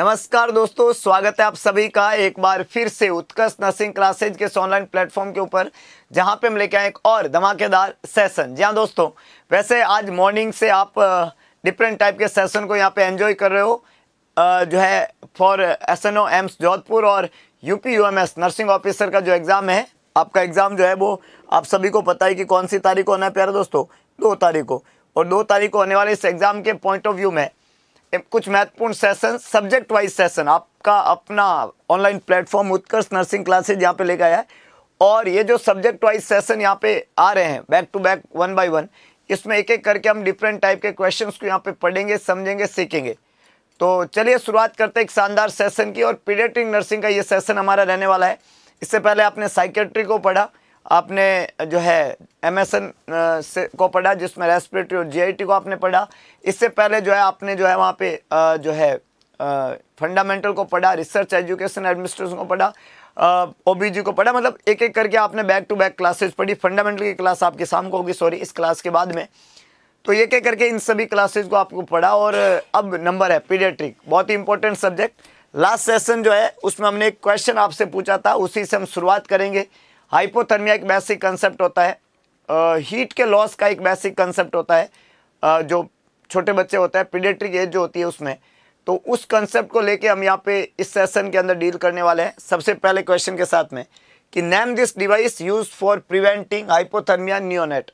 नमस्कार दोस्तों, स्वागत है आप सभी का एक बार फिर से उत्कर्ष नर्सिंग क्लासेज के ऑनलाइन प्लेटफॉर्म के ऊपर, जहां पे हम लेके आए एक और धमाकेदार सेशन। जी हाँ दोस्तों, वैसे आज मॉर्निंग से आप डिफरेंट टाइप के सेशन को यहां पे एंजॉय कर रहे हो, जो है फॉर SNO एम्स जोधपुर और UP UMS नर्सिंग ऑफिसर का जो एग्ज़ाम है, आपका एग्ज़ाम जो है वो आप सभी को पता है कि कौन सी तारीख को होना है प्यारे दोस्तों, 2 तारीख को। और 2 तारीख को होने वाले इस एग्ज़ाम के पॉइंट ऑफ व्यू में कुछ महत्वपूर्ण सेशन, सब्जेक्ट वाइज सेशन आपका अपना online platform Utkarsh nursing classes यहाँ पे लेकर आया है। और ये जो सब्जेक्ट वाइज सेशन यहाँ पे आ रहे हैं बैक टू बैक, 1 बाय 1, इसमें एक एक करके हम डिफरेंट टाइप के क्वेश्चंस को यहाँ पे पढ़ेंगे, समझेंगे, सीखेंगे। तो चलिए शुरुआत करते हैं एक शानदार सेशन की। और पीडियाट्रिक नर्सिंग का ये सेशन हमारा रहने वाला है। इससे पहले आपने साइकेट्रिक को पढ़ा, आपने जो है MSN को पढ़ा, जिसमें रेस्पिरेटरी और GIT को आपने पढ़ा। इससे पहले जो है आपने जो है वहाँ पे जो है फंडामेंटल को पढ़ा, रिसर्च एजुकेशन एडमिनिस्ट्रेशन को पढ़ा, OBG को पढ़ा। मतलब एक एक करके आपने बैक टू बैक क्लासेज पढ़ी। फंडामेंटल की क्लास आपकी शाम को होगी, सॉरी इस क्लास के बाद में। तो एक एक करके इन सभी क्लासेज को आपको पढ़ा। और अब नंबर है पीडियाट्रिक, बहुत ही इंपॉर्टेंट सब्जेक्ट। लास्ट सेशन जो है उसमें हमने एक क्वेश्चन आपसे पूछा था, उसी से हम शुरुआत करेंगे। हाइपोथर्मिया एक बेसिक कंसेप्ट होता है, हीट के लॉस का एक बेसिक कंसेप्ट होता है, जो छोटे बच्चे होता है, पीडियाट्रिक एज जो होती है उसमें। तो उस कंसेप्ट को लेके हम यहाँ पे इस सेशन के अंदर डील करने वाले हैं। सबसे पहले क्वेश्चन के साथ में कि name this device use for preventing hypothermia neonate.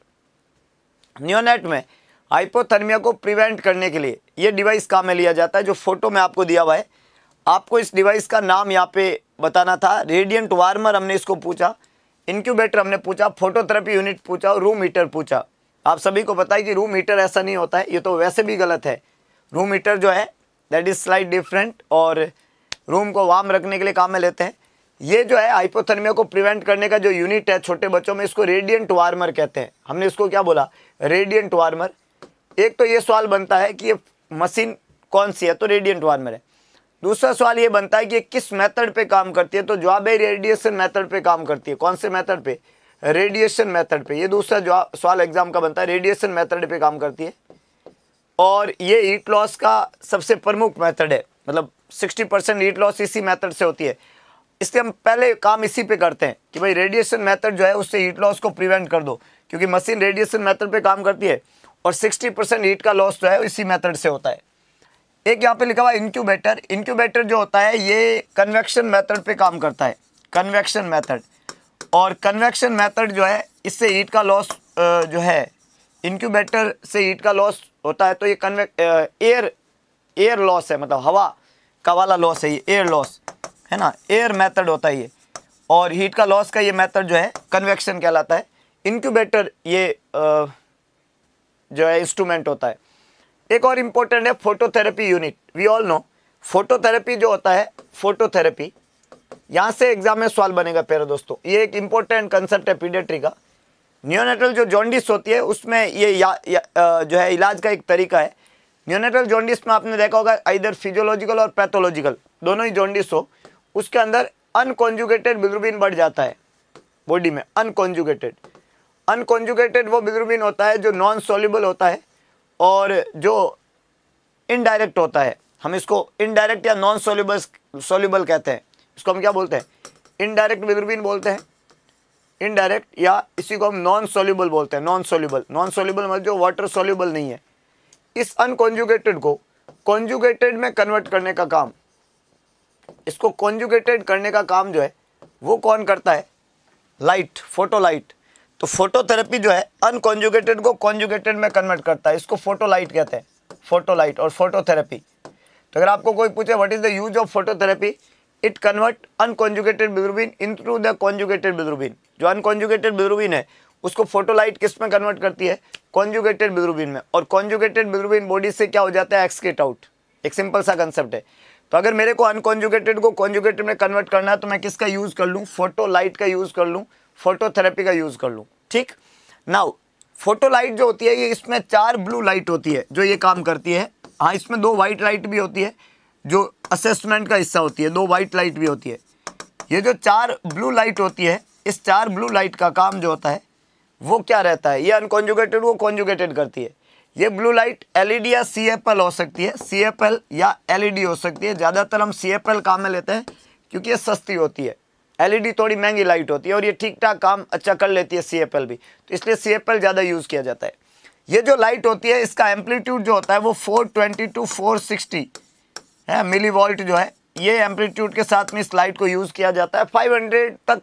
Neonate में हाइपोथर्मिया को प्रिवेंट करने के लिए ये डिवाइस काम में लिया जाता है, जो फोटो में आपको दिया हुआ है। आपको इस डिवाइस का नाम यहाँ पे बताना था। रेडियंट वार्मर हमने इसको पूछा, इनक्यूबेटर हमने पूछा, फोटोथेरेपी यूनिट पूछा और रूम हीटर पूछा। आप सभी को पता है कि रूम हीटर ऐसा नहीं होता है, ये तो वैसे भी गलत है। रूम हीटर जो है दैट इज़ स्लाइट डिफरेंट, और रूम को वार्म रखने के लिए काम में लेते हैं। ये जो है हाइपोथर्मिया को प्रिवेंट करने का जो यूनिट है छोटे बच्चों में, इसको रेडियंट वार्मर कहते हैं। हमने इसको क्या बोला? Radiant warmer. एक तो ये सवाल बनता है कि ये मशीन कौन सी है, तो रेडियंट वार्मर है। दूसरा सवाल ये बनता है कि किस मेथड पे काम करती है, तो जवाब है रेडिएशन मेथड पे काम करती है। कौन से मेथड पे? रेडिएशन मेथड पे। ये दूसरा जवाब सवाल एग्जाम का बनता है, रेडिएशन मेथड पे काम करती है। और ये हीट लॉस का सबसे प्रमुख मेथड है, मतलब 60% हीट लॉस इसी मेथड से होती है। इसलिए हम पहले काम इसी पे करते हैं कि भाई रेडिएशन मेथड जो है उससे हीट लॉस को प्रिवेंट कर दो, क्योंकि मशीन रेडिएशन मेथड पर काम करती है और 60% हीट का लॉस जो है इसी मेथड से होता है। एक यहाँ पे लिखा हुआ इनक्यूबेटर। इनक्यूबेटर जो होता है ये कन्वेक्शन मेथड पे काम करता है, कन्वेक्शन मेथड। और कन्वेक्शन मेथड जो है इससे हीट का लॉस जो है इनक्यूबेटर से हीट का लॉस होता है, तो ये एयर लॉस है, मतलब हवा का वाला लॉस है, ये एयर लॉस है ना, एयर मेथड होता है ये। और हीट का लॉस का ये मेथड जो है कन्वेक्शन कहलाता है। इनक्यूबेटर ये जो है इंस्ट्रूमेंट होता है। एक और इम्पोर्टेंट है phototherapy unit. We all know phototherapy जो होता है, फोटोथेरेपी यहाँ से एग्जाम में सवाल बनेगा प्यारे दोस्तों। ये एक इम्पोर्टेंट कंसेप्ट है पीडियाट्री का। नियोनेटल जो जॉन्डिस होती है उसमें ये जो है इलाज का एक तरीका है। नियोनेटल जॉन्डिस में आपने देखा होगा आइदर फिजियोलॉजिकल और पैथोलॉजिकल दोनों ही जॉन्डिस हो, उसके अंदर अनकंजुगेटेड बिलीरुबिन बढ़ जाता है बॉडी में। अनकंजुगेटेड वो बिलीरुबिन होता है जो नॉन सोल्यूबल होता है और जो इनडायरेक्ट होता है। हम इसको इनडायरेक्ट या नॉन सोल्यूबल कहते हैं। इसको हम क्या बोलते हैं? इनडायरेक्ट बिलीरुबिन बोलते हैं, इनडायरेक्ट, या इसी को हम नॉन सोल्यूबल बोलते हैं। नॉन सोल्यूबल मतलब जो वाटर सोल्यूबल नहीं है। इस अनकॉन्जुगेटेड को कॉन्जुगेटेड में कन्वर्ट करने का काम, इसको कॉन्जुगेटेड करने का काम जो है वो कौन करता है? Light, photolight. तो फोटोथेरेपी जो है अनकंजुगेटेड को कॉन्जुगेटेड में कन्वर्ट करता है, इसको फोटोलाइट कहते हैं। फोटोलाइट और फोटोथेरेपी। तो अगर आपको कोई पूछे what is the use of phototherapy, it convert unconjugated bilirubin into the conjugated bilirubin. जो अनकंजुगेटेड बिलीरुबिन है उसको फोटोलाइट किस में कन्वर्ट करती है? कॉन्जुगेटेड बिलीरुबिन में। और कॉन्जुगेटेड बिलीरुबिन बॉडी से क्या हो जाता है? Excrete out. एक सिंपल सा कंसेप्ट है। तो अगर मेरे को अनकंजुगेटेड को कॉन्जुगेटेड में कन्वर्ट करना है तो मैं किसका यूज़ कर लूँ? फोटोलाइट का यूज़ कर लूँ, फोटोथेरेपी का यूज़ कर लूँ। ठीक। नाउ फोटोलाइट जो होती है ये, इसमें 4 ब्लू लाइट होती है जो ये काम करती है। हाँ, इसमें 2 वाइट लाइट भी होती है जो असेसमेंट का हिस्सा होती है, 2 वाइट लाइट भी होती है। ये जो 4 ब्लू लाइट होती है, इस 4 ब्लू लाइट का काम जो होता है वो क्या रहता है? ये अनकॉन्जुगेटेड को कॉन्जुगेटेड करती है। ये ब्लू लाइट LED या CFL हो सकती है, CFL या LED हो सकती है। ज़्यादातर हम CFL काम में लेते हैं क्योंकि ये सस्ती होती है, LED थोड़ी महंगी लाइट होती है और ये ठीक ठाक काम अच्छा कर लेती है CFL भी, तो इसलिए CFL ज़्यादा यूज़ किया जाता है। ये जो लाइट होती है इसका एम्पलीट्यूड जो होता है वो 420 to 460 है मिली वोल्ट जो है, ये एम्पलीट्यूड के साथ में इस लाइट को यूज़ किया जाता है। 500 तक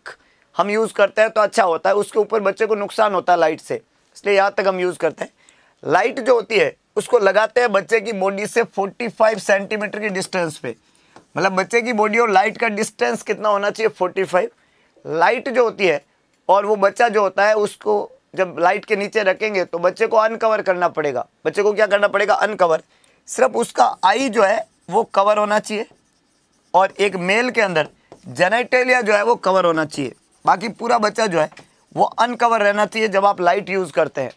हम यूज़ करते हैं तो अच्छा होता है, उसके ऊपर बच्चे को नुकसान होता है लाइट से, इसलिए यहाँ तक हम यूज़ करते हैं। लाइट जो होती है उसको लगाते हैं बच्चे की बॉडी से 45 सेंटीमीटर की डिस्टेंस पे, मतलब बच्चे की बॉडी और लाइट का डिस्टेंस कितना होना चाहिए 45। लाइट जो होती है और वो बच्चा जो होता है उसको जब लाइट के नीचे रखेंगे तो बच्चे को अनकवर करना पड़ेगा। बच्चे को क्या करना पड़ेगा? अनकवर। सिर्फ उसका आई जो है वो कवर होना चाहिए और एक मेल के अंदर जेनिटेलिया जो है वो कवर होना चाहिए, बाकी पूरा बच्चा जो है वो अनकवर रहना चाहिए जब आप लाइट यूज़ करते हैं।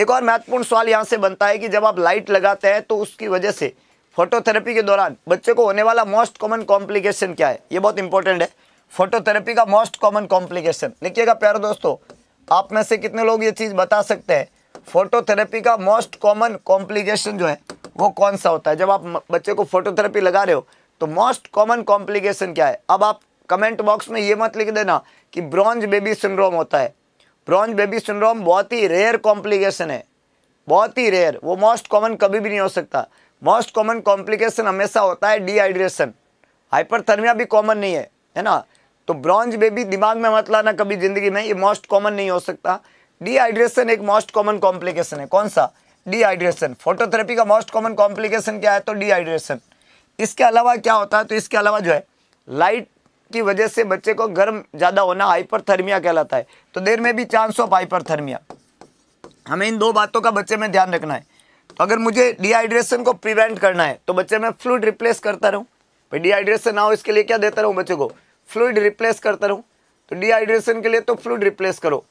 एक और महत्वपूर्ण सवाल यहाँ से बनता है कि जब आप लाइट लगाते हैं तो उसकी वजह से फोटोथेरेपी के दौरान बच्चे को होने वाला मोस्ट कॉमन कॉम्प्लिकेशन क्या है? ये बहुत इंपॉर्टेंट है, फोटोथेरेपी का मोस्ट कॉमन कॉम्प्लिकेशन। लिखिएगा प्यारे दोस्तों, आप में से कितने लोग ये चीज़ बता सकते हैं? फोटोथेरेपी का मोस्ट कॉमन कॉम्प्लिकेशन जो है वो कौन सा होता है? जब आप बच्चे को फोटोथेरेपी लगा रहे हो तो मोस्ट कॉमन कॉम्प्लिकेशन क्या है? अब आप कमेंट बॉक्स में ये मत लिख देना कि ब्रॉन्ज बेबी सिंड्रोम होता है। ब्रॉन्ज बेबी सिंड्रोम बहुत ही रेयर कॉम्प्लिकेशन है, बहुत ही रेयर, वो मोस्ट कॉमन कभी भी नहीं हो सकता। मोस्ट कॉमन कॉम्प्लिकेशन हमेशा होता है डिहाइड्रेशन। हाइपर थर्मिया भी कॉमन नहीं है, है ना? तो ब्रॉन्ज बेबी दिमाग में मत लाना कभी ज़िंदगी में, ये मोस्ट कॉमन नहीं हो सकता। डिहाइड्रेशन एक मोस्ट कॉमन कॉम्प्लिकेशन है। कौन सा? डिहाइड्रेशन। फोटोथेरेपी का मोस्ट कॉमन कॉम्प्लिकेशन क्या है? तो डिहाइड्रेशन। इसके अलावा क्या होता है? तो इसके अलावा जो है लाइट की वजह से बच्चे को गर्म ज़्यादा होना हाइपर थर्मिया कहलाता है, तो देर में भी चांस ऑफ हाइपर थर्मिया। हमें इन दो बातों का बच्चे में ध्यान रखना है। तो अगर मुझे डिहाइड्रेशन को प्रिवेंट करना है तो बच्चे में फ्लूइड रिप्लेस करता रहूँ, भाई डिहाइड्रेशन ना हो इसके लिए क्या देता रहूँ बच्चे को? फ्लूइड रिप्लेस करता रहूँ। तो डिहाइड्रेशन के लिए तो फ्लूइड रिप्लेस करो,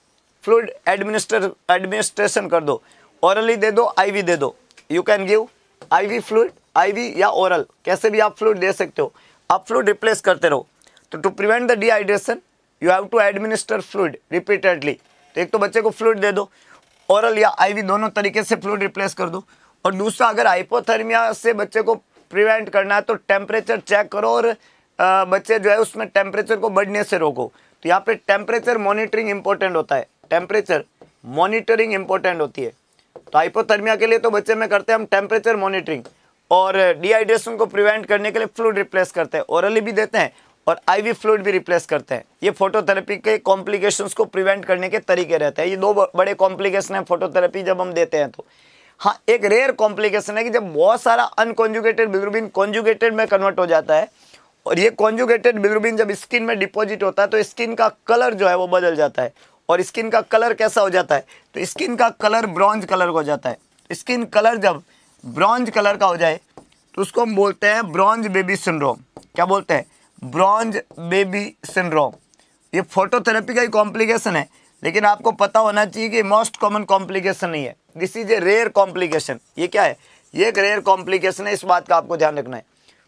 फ्लूइड एडमिनिस्ट्रेशन कर दो, औरली दे दो, IV दे दो। You can give IV fluid, IV या औरल, कैसे भी आप फ्लूइड दे सकते हो, आप फ्लूइड रिप्लेस करते रहो। तो to prevent the dehydration you have to administer fluid repeatedly. तो एक तो बच्चे को फ्लूइड दे दो, औरल या IV दोनों तरीके से फ्लूइड रिप्लेस कर दो। और दूसरा, अगर हाइपोथर्मिया से बच्चे को प्रिवेंट करना है तो टेम्परेचर चेक करो और बच्चे जो है उसमें टेम्परेचर को बढ़ने से रोको। तो यहाँ पे टेम्परेचर मॉनिटरिंग इंपॉर्टेंट होता है, टेम्परेचर मॉनिटरिंग इंपॉर्टेंट होती है। तो हाइपोथर्मिया के लिए तो बच्चे में करते हैं हम टेम्परेचर मॉनिटरिंग, और डिहाइड्रेशन को प्रिवेंट करने के लिए फ्लूइड रिप्लेस करते हैं, औरली भी देते हैं और IV फ्लूइड भी रिप्लेस करते हैं। ये फोटोथेरेपी के कॉम्प्लिकेशंस को प्रिवेंट करने के तरीके रहते हैं। ये दो बड़े कॉम्प्लिकेशन हैं फोटोथेरेपी जब हम देते हैं तो। हाँ, एक रेयर कॉम्प्लिकेशन है कि जब बहुत सारा अनकंजुगेटेड बिलीरुबिन कंजुगेटेड में कन्वर्ट हो जाता है और ये कंजुगेटेड बिलीरुबिन जब स्किन में डिपॉजिट होता है तो स्किन का कलर जो है वो बदल जाता है। और स्किन का कलर कैसा हो जाता है? तो स्किन का कलर ब्रॉन्ज कलर हो जाता है। स्किन कलर जब ब्रॉन्ज कलर का हो जाए तो उसको हम बोलते हैं ब्रॉन्ज बेबी सिंड्रोम। क्या बोलते हैं? Bronze baby syndrome. ये फोटोथेरेपी का ही कॉम्प्लिकेशन है, लेकिन आपको पता होना चाहिए कि मोस्ट कॉमन कॉम्प्लिकेशन नहीं है, this is a rare complication. ये क्या है? ये एक रेयर कॉम्प्लिकेशन है, इस बात का आपको ध्यान रखना है।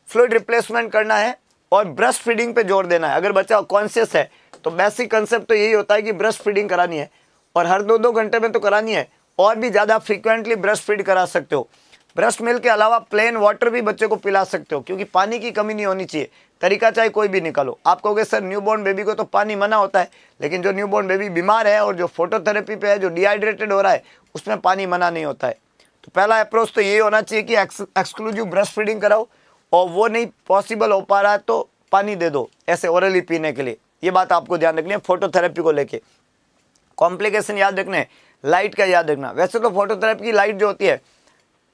फ्लूइड रिप्लेसमेंट करना है और ब्रेस्ट फीडिंग पे जोर देना है। अगर बच्चा कॉन्शियस है तो बेसिक कंसेप्ट तो यही होता है कि ब्रेस्ट फीडिंग करानी है, और हर 2-2 घंटे में तो करानी है, और भी ज़्यादा फ्रीक्वेंटली ब्रेस्ट फीड करा सकते हो। ब्रेस्ट मिल्क के अलावा प्लेन वाटर भी बच्चे को पिला सकते हो, क्योंकि पानी की कमी नहीं होनी चाहिए, तरीका चाहे कोई भी निकालो। आप कहोगे सर न्यूबॉर्न बेबी को तो पानी मना होता है, लेकिन जो न्यूबॉर्न बेबी बीमार है और जो फोटोथेरेपी पे है, जो डिहाइड्रेटेड हो रहा है, उसमें पानी मना नहीं होता है। तो पहला अप्रोच तो ये होना चाहिए कि एक्सक्लूसिव ब्रेस्ट फीडिंग कराओ, और वो नहीं पॉसिबल हो पा रहा है तो पानी दे दो ऐसे औरली पीने के लिए। ये बात आपको ध्यान रखनी है फोटोथेरेपी को लेके। कॉम्प्लिकेशन याद रखना है, लाइट का याद रखना। वैसे तो फोटोथेरेपी की लाइट जो होती है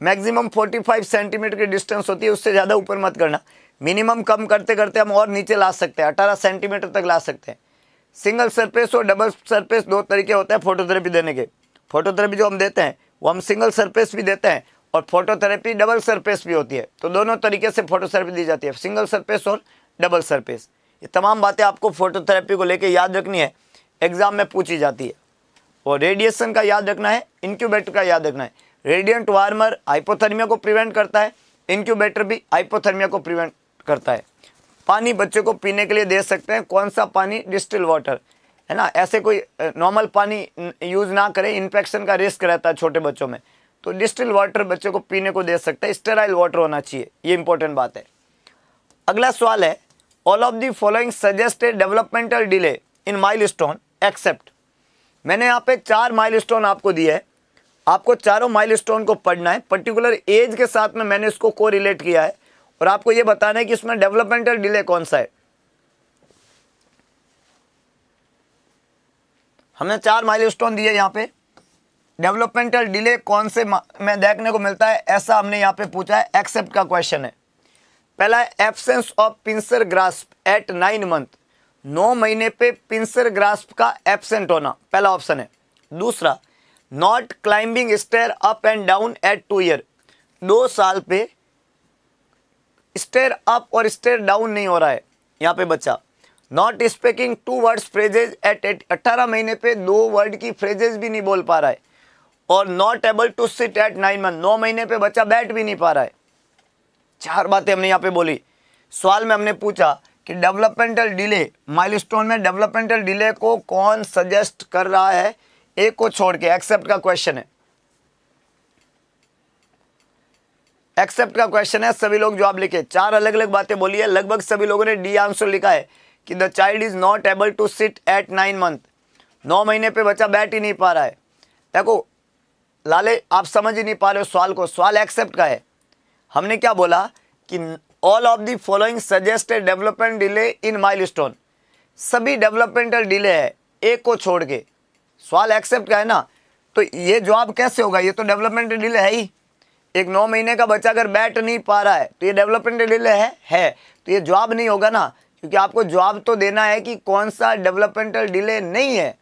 मैक्सिमम 45 सेंटीमीटर की डिस्टेंस होती है, उससे ज़्यादा ऊपर मत करना। मिनिमम कम करते करते हम और नीचे ला सकते हैं, 18 सेंटीमीटर तक ला सकते हैं। सिंगल सरफेस और डबल सरफेस दो तरीके होते हैं फोटोथेरेपी देने के। फोटोथेरेपी जो हम देते हैं वो हम सिंगल सरफेस भी देते हैं, और फोटोथेरेपी डबल सरफेस भी होती है। तो दोनों तरीके से फोटोथेरेपी दी जाती है, सिंगल सरफेस और डबल सरफेस। ये तमाम बातें आपको फोटोथेरेपी को लेकर याद रखनी है, एग्ज़ाम में पूछी जाती है। और रेडिएशन का याद रखना है, इनक्यूबेटर का याद रखना है। रेडियंट वार्मर हाइपोथर्मिया को प्रिवेंट करता है, इनक्यूबेटर भी हाइपोथर्मिया को प्रिवेंट करता है। पानी बच्चे को पीने के लिए दे सकते हैं। कौन सा पानी? डिस्टिल वाटर, है ना? ऐसे कोई नॉर्मल पानी यूज़ ना करें, इन्फेक्शन का रिस्क रहता है छोटे बच्चों में। तो डिस्टिल वाटर बच्चों को पीने को दे सकते हैं, स्टेराइल वाटर होना चाहिए, ये इंपॉर्टेंट बात है। अगला सवाल है, all of the following suggested developmental delay in milestone except. मैंने यहाँ पे 4 माइलस्टोन आपको दिया है, आपको चारों माइलस्टोन को पढ़ना है, पर्टिकुलर एज के साथ में मैंने इसको को रिलेट किया है और आपको ये बताना है कि इसमें डेवलपमेंटल डिले कौन सा है। हमने 4 माइलस्टोन दिए, यहाँ पे डेवलपमेंटल डिले कौन से में देखने को मिलता है ऐसा हमने यहाँ पे पूछा है, एक्सेप्ट का क्वेश्चन है। पहला है absence of pincer grasp at 9 month, 9 महीने पे पिंसर ग्रास्प का एब्सेंट होना पहला ऑप्शन है। दूसरा, not climbing stair up and down at 2 year, 2 साल पे स्टेयर अप और स्टेयर डाउन नहीं हो रहा है यहाँ पे बच्चा। Not speaking 2 words phrases at 18 महीने पे 2 वर्ड की फ्रेजेज भी नहीं बोल पा रहा है। और not able to sit at 9 month, 9 महीने पे बच्चा बैठ भी नहीं पा रहा है। 4 बातें हमने यहाँ पे बोली। सवाल में हमने पूछा कि डेवलपमेंटल डिले माइलस्टोन में डेवलपमेंटल डिले को कौन सजेस्ट कर रहा है, एक को छोड़ के। एक्सेप्ट का क्वेश्चन है, एक्सेप्ट का क्वेश्चन है, सभी लोग जवाब लिखे। 4 अलग अलग बातें बोली है, लगभग सभी लोगों ने डी आंसर लिखा है कि the child is not able to sit at 9 month, 9 महीने पे बच्चा बैठ ही नहीं पा रहा है। देखो लाले, आप समझ ही नहीं पा रहे हो सवाल को, सवाल एक्सेप्ट का है। हमने क्या बोला कि all of the following suggested development delay in milestone, सभी डेवलपमेंटल डिले है एक को छोड़ के। सवाल एक्सेप्ट का है ना, तो ये जवाब कैसे होगा, ये तो डेवलपमेंटल डिले है ही। एक 9 महीने का बच्चा अगर बैठ नहीं पा रहा है तो ये डेवलपमेंटल डिले है तो ये जवाब नहीं होगा ना, क्योंकि आपको जवाब तो देना है कि कौन सा डेवलपमेंटल डिले नहीं है।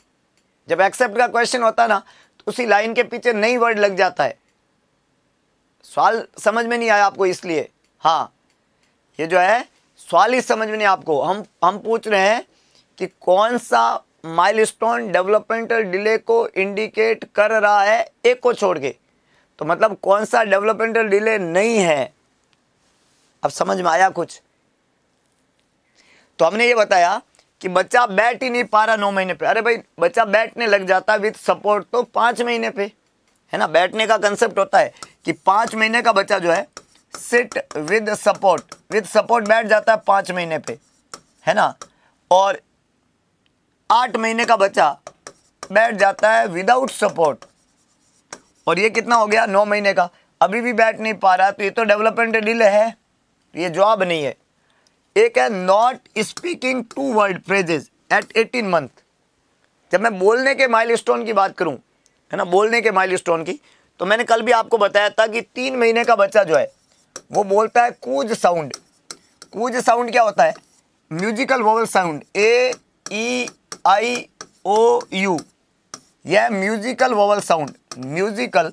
जब एक्सेप्ट का क्वेश्चन होता ना तो उसी लाइन के पीछे नई वर्ड लग जाता है। सवाल समझ में नहीं आया आपको, इसलिए हाँ ये जो है सवाल ही समझ में नहीं आपको। हम पूछ रहे हैं कि कौन सा माइलस्टोन डेवलपमेंटल डिले को इंडिकेट कर रहा है एक को छोड़ के, तो मतलब कौन सा डेवलपमेंटल डिले नहीं है। अब समझ में आया कुछ? तो हमने ये बताया कि बच्चा बैठ ही नहीं पा रहा 9 महीने पे। अरे भाई बच्चा बैठने लग जाता विद सपोर्ट तो 5 महीने पे, है ना। बैठने का कंसेप्ट होता है कि 5 महीने का बच्चा जो है sit with support, with support बैठ जाता है 5 महीने पे, है ना। और 8 महीने का बच्चा बैठ जाता है विदाउट सपोर्ट, और ये कितना हो गया 9 महीने का अभी भी बैठ नहीं पा रहा, तो ये तो डेवलपमेंट डिले है, ये जवाब नहीं है। एक है not speaking 2 word phrases at 18 month. जब मैं बोलने के माइलस्टोन की बात करूं, है ना, बोलने के माइलस्टोन की, तो मैंने कल भी आपको बताया था कि 3 महीने का बच्चा जो है वो बोलता है कूज साउंड। कूज साउंड क्या होता है? Musical vowel sound A E I O U, यह musical vowel sound. Musical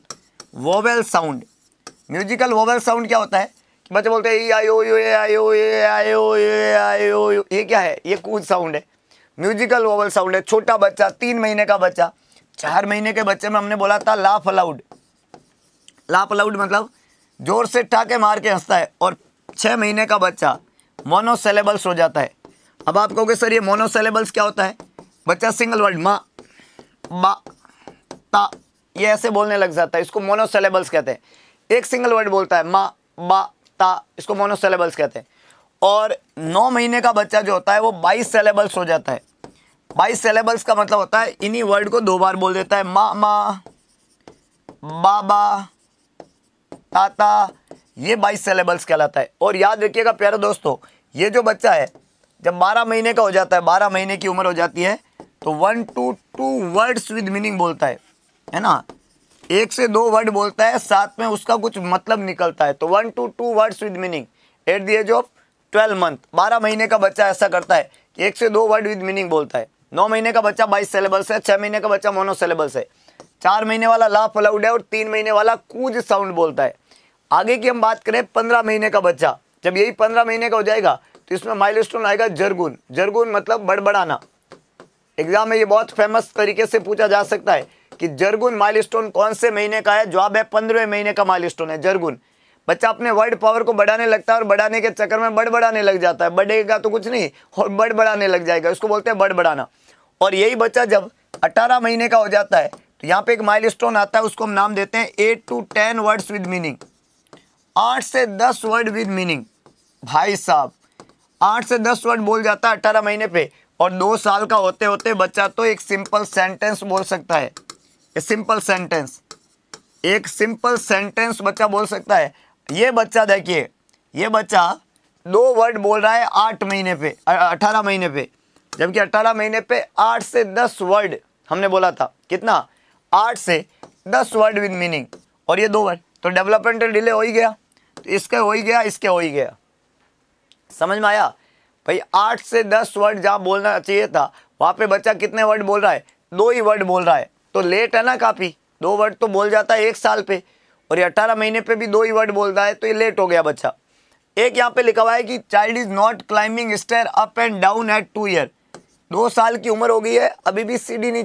vowel sound, musical vowel sound क्या होता है कि बच्चे बोलते हैं ई I O U A I O A I O A I O you, ये क्या है? ये कूज साउंड है, म्यूजिकल वोवल साउंड है। छोटा बच्चा 3 महीने का बच्चा, 4 महीने के बच्चे में हमने बोला था लाफ अलाउड। लाफ अलाउड मतलब जोर से ठाके मार के हंसता है। और 6 महीने का बच्चा मोनोसिलेबल्स हो जाता है। अब आप कहोगे सर ये मोनोसिलेबल्स क्या होता है? बच्चा सिंगल वर्ड माँ बा ता ये ऐसे बोलने लग जाता है, इसको मोनोसिलेबल्स कहते हैं। एक सिंगल वर्ड बोलता है माँ बा ता, इसको मोनोसिलेबल्स कहते हैं। और 9 महीने का बच्चा जो होता है वो 22 सिलेबल्स हो जाता है। 22 सिलेबल्स का मतलब होता है इन्हीं वर्ड को 2 बार बोल देता है, माँ माँ बाबा ताता, ये 22 सिलेबल्स कहलाता है। और याद रखिएगा प्यारे दोस्तों, ये जो बच्चा है जब 12 महीने का हो जाता है, 12 महीने की उम्र हो जाती है, तो 1 to 2 वर्ड्स विद मीनिंग बोलता है ना। 1 से 2 वर्ड बोलता है, साथ में उसका कुछ मतलब निकलता है। तो 1 to 2 words with meaning at the age of 12 month. 12 महीने का बच्चा ऐसा करता है कि 1 से 2 वर्ड विद मीनिंग बोलता है। 9 महीने का बच्चा 22 सिलेबल्स है, 6 महीने का बच्चा मोनोसिलेबल्स है, 4 महीने वाला लाफ अलाउड है, और 3 महीने वाला कूज साउंड बोलता है। आगे की हम बात करें 15 महीने का बच्चा, जब यही 15 महीने का हो जाएगा तो इसमें माइलस्टोन आएगा जर्गुन। जर्गुन मतलब बड़बड़ाना। एग्जाम में ये बहुत फेमस तरीके से पूछा जा सकता है कि जर्गुन माइलस्टोन कौन से महीने का है? जवाब है 15वें महीने का माइलस्टोन है जर्गुन। बच्चा अपने वर्ड पावर को बढ़ाने लगता है और बढ़ाने के चक्कर में बड़बड़ाने लग जाता है। बढ़ेगा तो कुछ नहीं और बड़बड़ाने लग जाएगा, इसको बोलते हैं बड़बड़ाना। और यही बच्चा जब 18 महीने का हो जाता है तो यहाँ पे एक माइलस्टोन आता है, उसको हम नाम देते हैं 8 to 10 वर्ड्स विद मीनिंग, 8 से 10 वर्ड विद मीनिंग। भाई साहब 8 से 10 वर्ड बोल जाता है 18 महीने पे, और 2 साल का होते होते बच्चा तो एक सिंपल सेंटेंस बोल सकता है, एक सिंपल सेंटेंस बच्चा बोल सकता है। ये बच्चा देखिए, ये बच्चा 2 वर्ड बोल रहा है 18 महीने पे, जबकि 18 महीने पे 8 से 10 वर्ड हमने बोला था, कितना 8 से 10 वर्ड विद मीनिंग, और ये 2 वर्ड, तो डेवलपमेंटल डिले हो ही गया, तो इसका हो ही गया, इसके हो ही गया। समझ में आया भाई? 8 से 10 वर्ड जहाँ बोलना चाहिए था वहाँ पे बच्चा कितने वर्ड बोल रहा है? 2 ही वर्ड बोल रहा है, तो लेट है ना काफ़ी। 2 वर्ड तो बोल जाता है 1 साल पे, और 18 महीने पे भी 2 ही वर्ड बोल रहा है, तो ये लेट हो गया बच्चा। एक यहाँ पे लिखा हुआ है कि child is not climbing stair up and down at 2 year, 2 साल की उम्र हो गई है अभी भी सीढ़ी नहीं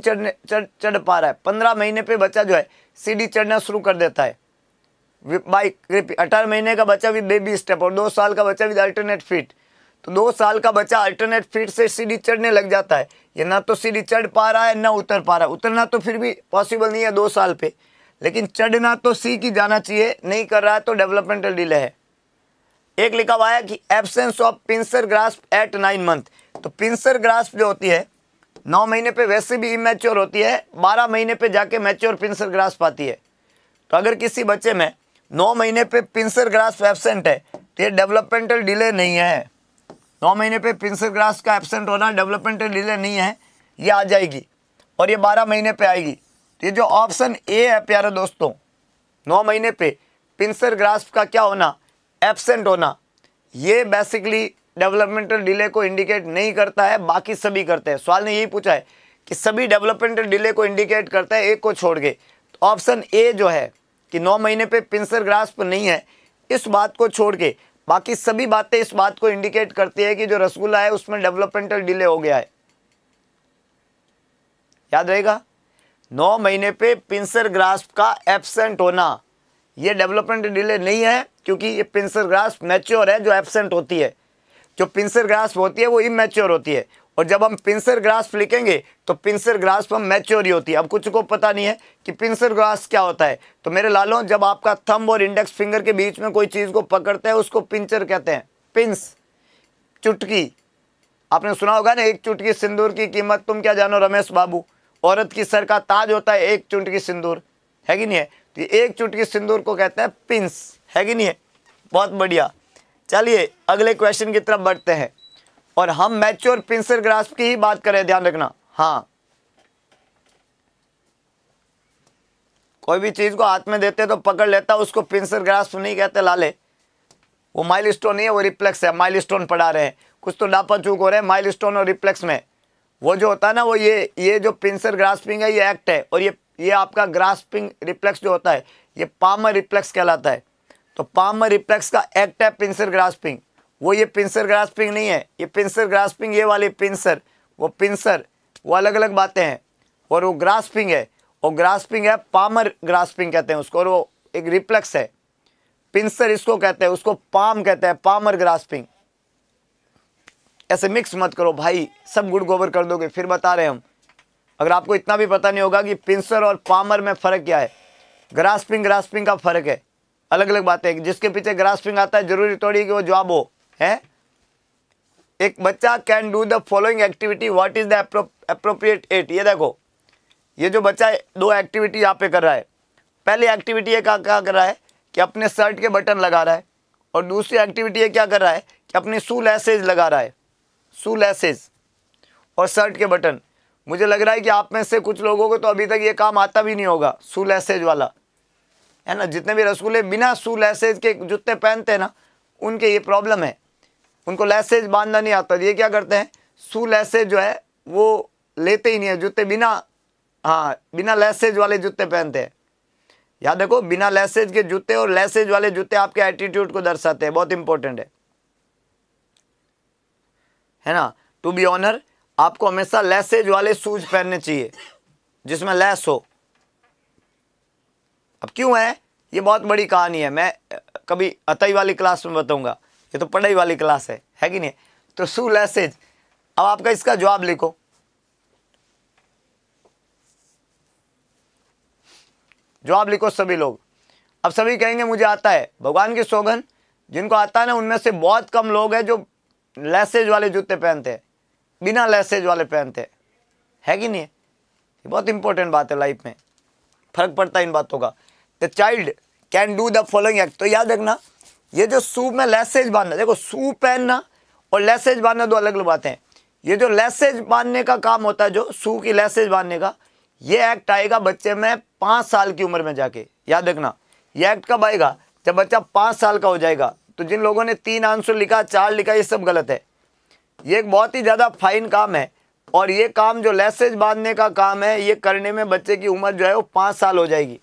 चढ़ पा रहा है। 15 महीने पे बच्चा जो है सीढ़ी चढ़ना शुरू कर देता है। बाई 18 महीने का बच्चा भी बेबी स्टेप, और 2 साल का बच्चा भी अल्टरनेट फीट, तो 2 साल का बच्चा अल्टरनेट फीट से सीढ़ी चढ़ने लग जाता है। ये ना तो सीढ़ी चढ़ पा रहा है ना उतर पा रहा है, उतरना तो फिर भी पॉसिबल नहीं है 2 साल पे, लेकिन चढ़ना तो सीख ही जाना चाहिए, नहीं कर रहा है तो डेवलपमेंटल डिले है। एक लिखा हुआ है कि absence of pincer grasp at 9 month, तो पिंसर ग्रास्प जो होती है 9 महीने पे वैसे भी इमेच्योर होती है, 12 महीने पे जाके मैच्योर पिंसर ग्रास्प आती है। तो अगर किसी बच्चे में 9 महीने पे पिंसर ग्रास्प एब्सेंट है तो ये डेवलपमेंटल डिले नहीं है। 9 महीने पे पिंसर ग्रास्प का एब्सेंट होना डेवलपमेंटल डिले नहीं है, ये आ जाएगी, और ये 12 महीने पे आएगी। तो ये जो ऑप्शन ए है प्यारे दोस्तों, 9 महीने पे पिंसर ग्रास्प का क्या होना, एब्सेंट होना, ये बेसिकली डेवलपमेंटल डिले को इंडिकेट नहीं करता है, बाकी सभी करते हैं। सवाल ने यही पूछा है कि सभी डेवलपमेंटल डिले को इंडिकेट करता है, एक को छोड़ के। तो ऑप्शन ए जो है कि 9 महीने पे पिंसर ग्रास्प नहीं है, इस बात को छोड़ के बाकी सभी बातें इस बात को इंडिकेट करती है कि जो रसगुल्ला है उसमें डेवलपमेंटल डिले हो गया है। याद रहेगा, 9 महीने पे पिंसर ग्रास्प का एब्सेंट होना ये डेवलपमेंटल डिले नहीं है, क्योंकि ये पिंसर ग्रास्प मैच्योर है, जो एब्सेंट होती है, जो पिंसर ग्रास्प होती है वो इमैच्योर होती है। और जब हम पिंसर ग्रास्प लिखेंगे तो पिंसर ग्रास्प हम मैच्योर ही होती है। अब कुछ को पता नहीं है कि पिंसर ग्रास्प क्या होता है, तो मेरे लालों जब आपका थंब और इंडेक्स फिंगर के बीच में कोई चीज़ को पकड़ते हैं उसको पिंसर कहते हैं। पिंस, चुटकी, आपने सुना होगा ना, एक चुटकी सिंदूर की कीमत तुम क्या जानो रमेश बाबू, औरत की सर का ताज होता है एक चुटकी सिंदूर, है कि नहीं है? तो एक चुटकी सिंदूर को कहते हैं पिंस, है कि नहीं है? बहुत बढ़िया। चलिए अगले क्वेश्चन की तरफ बढ़ते हैं, और हम मैच्योर पिंसर ग्रास्प की ही बात करें, ध्यान रखना। हाँ, कोई भी चीज़ को हाथ में देते तो पकड़ लेता, उसको पिंसर ग्रास्प नहीं कहते लाले, वो माइलस्टोन नहीं है, वो रिफ्लेक्स है। माइलस्टोन पढ़ा रहे हैं, कुछ तो डापा चूक हो रहे हैं माइलस्टोन और रिफ्लेक्स में। वो जो होता है ना, वो ये जो पिंसर ग्रास्पिंग है ये एक्ट है, और ये आपका ग्रास्पिंग रिफ्लेक्स जो होता है ये पामर रिफ्लेक्स कहलाता है। तो पामर रिफ्लेक्स का एक्ट है पिंसर ग्रास्पिंग, वो ये पिंसर ग्रास्पिंग नहीं है। ये पिंसर ग्रास्पिंग ये वाले पिंसर वो अलग अलग बातें हैं, और वो ग्रास्पिंग है, और ग्रास्पिंग है पामर ग्रास्पिंग कहते हैं उसको, और वो एक रिफ्लेक्स है। पिंसर इसको कहते हैं, उसको पाम कहते हैं, पामर ग्रास्पिंग। ऐसे मिक्स मत करो भाई, सब गुड़ गोबर कर दोगे। फिर बता रहे हम, अगर आपको इतना भी पता नहीं होगा कि पिंसर और पामर में फ़र्क क्या है, ग्रास्पिंग का फ़र्क है, अलग अलग बातें। जिसके पीछे ग्रास्पिंग आता है जरूरी थोड़ी कि वो जॉब हो, है? एक बच्चा can do the following activity, what is the appropriate at. ये देखो, ये जो बच्चा 2 एक्टिविटी यहाँ पे कर रहा है। पहली एक्टिविटी है क्या कर रहा है कि अपने शर्ट के बटन लगा रहा है, और दूसरी एक्टिविटी है क्या कर रहा है कि अपनी शू लेसेज लगा रहा है, शू लेसेज और शर्ट के बटन। मुझे लग रहा है कि आप में से कुछ लोगों को तो अभी तक ये काम आता भी नहीं होगा, शू लेसेज वाला, है ना? जितने भी रसगुल्ले बिना शू लेसेज के जूते पहनते हैं ना, उनके ये प्रॉब्लम है, उनको लेसेज बांधना नहीं आता। ये क्या करते हैं, शू लेसेज जो है वो लेते ही नहीं है, जूते बिना लेसेज वाले जूते पहनते हैं। याद रखो, बिना लेसेज के जूते और लेसेज वाले जूते आपके एटीट्यूड को दर्शाते हैं, बहुत इंपॉर्टेंट है ना? टू बी ऑनर, आपको हमेशा लेसेज वाले शूज पहनने चाहिए जिसमें लेस हो। अब क्यों है ये बहुत बड़ी कहानी है, मैं कभी अतई वाली क्लास में बताऊंगा, ये तो पढ़ाई वाली क्लास है कि नहीं? तो शू लेसेज, अब आपका इसका जवाब लिखो। जवाब लिखो सभी लोग। अब सभी कहेंगे मुझे आता है, भगवान की सौगन जिनको आता ना उनमें से बहुत कम लोग हैं जो लेसेज वाले जूते पहनते हैं, बिना लेसेज वाले पहनते है कि नहीं। ये बहुत इंपॉर्टेंट बात है, लाइफ में फर्क पड़ता है इन बातों का। The child can do the following act, तो याद रखना ये जो शू में लेसेज बांधना, देखो शू पहनना और लेसेज बांधना दो अलग अलग बातें हैं। ये जो लेसेज बांधने का काम होता है, जो शू की लेसेज बांधने का, ये एक्ट आएगा बच्चे में 5 साल की उम्र में जाके। याद रखना ये एक्ट कब आएगा, जब बच्चा 5 साल का हो जाएगा। तो जिन लोगों ने 3 आंसर लिखा, 4 लिखा, ये सब गलत है। ये एक बहुत ही ज़्यादा फाइन काम है और ये काम जो लेसेज बांधने का काम है, ये करने में बच्चे की उम्र जो है वो 5 साल हो जाएगी।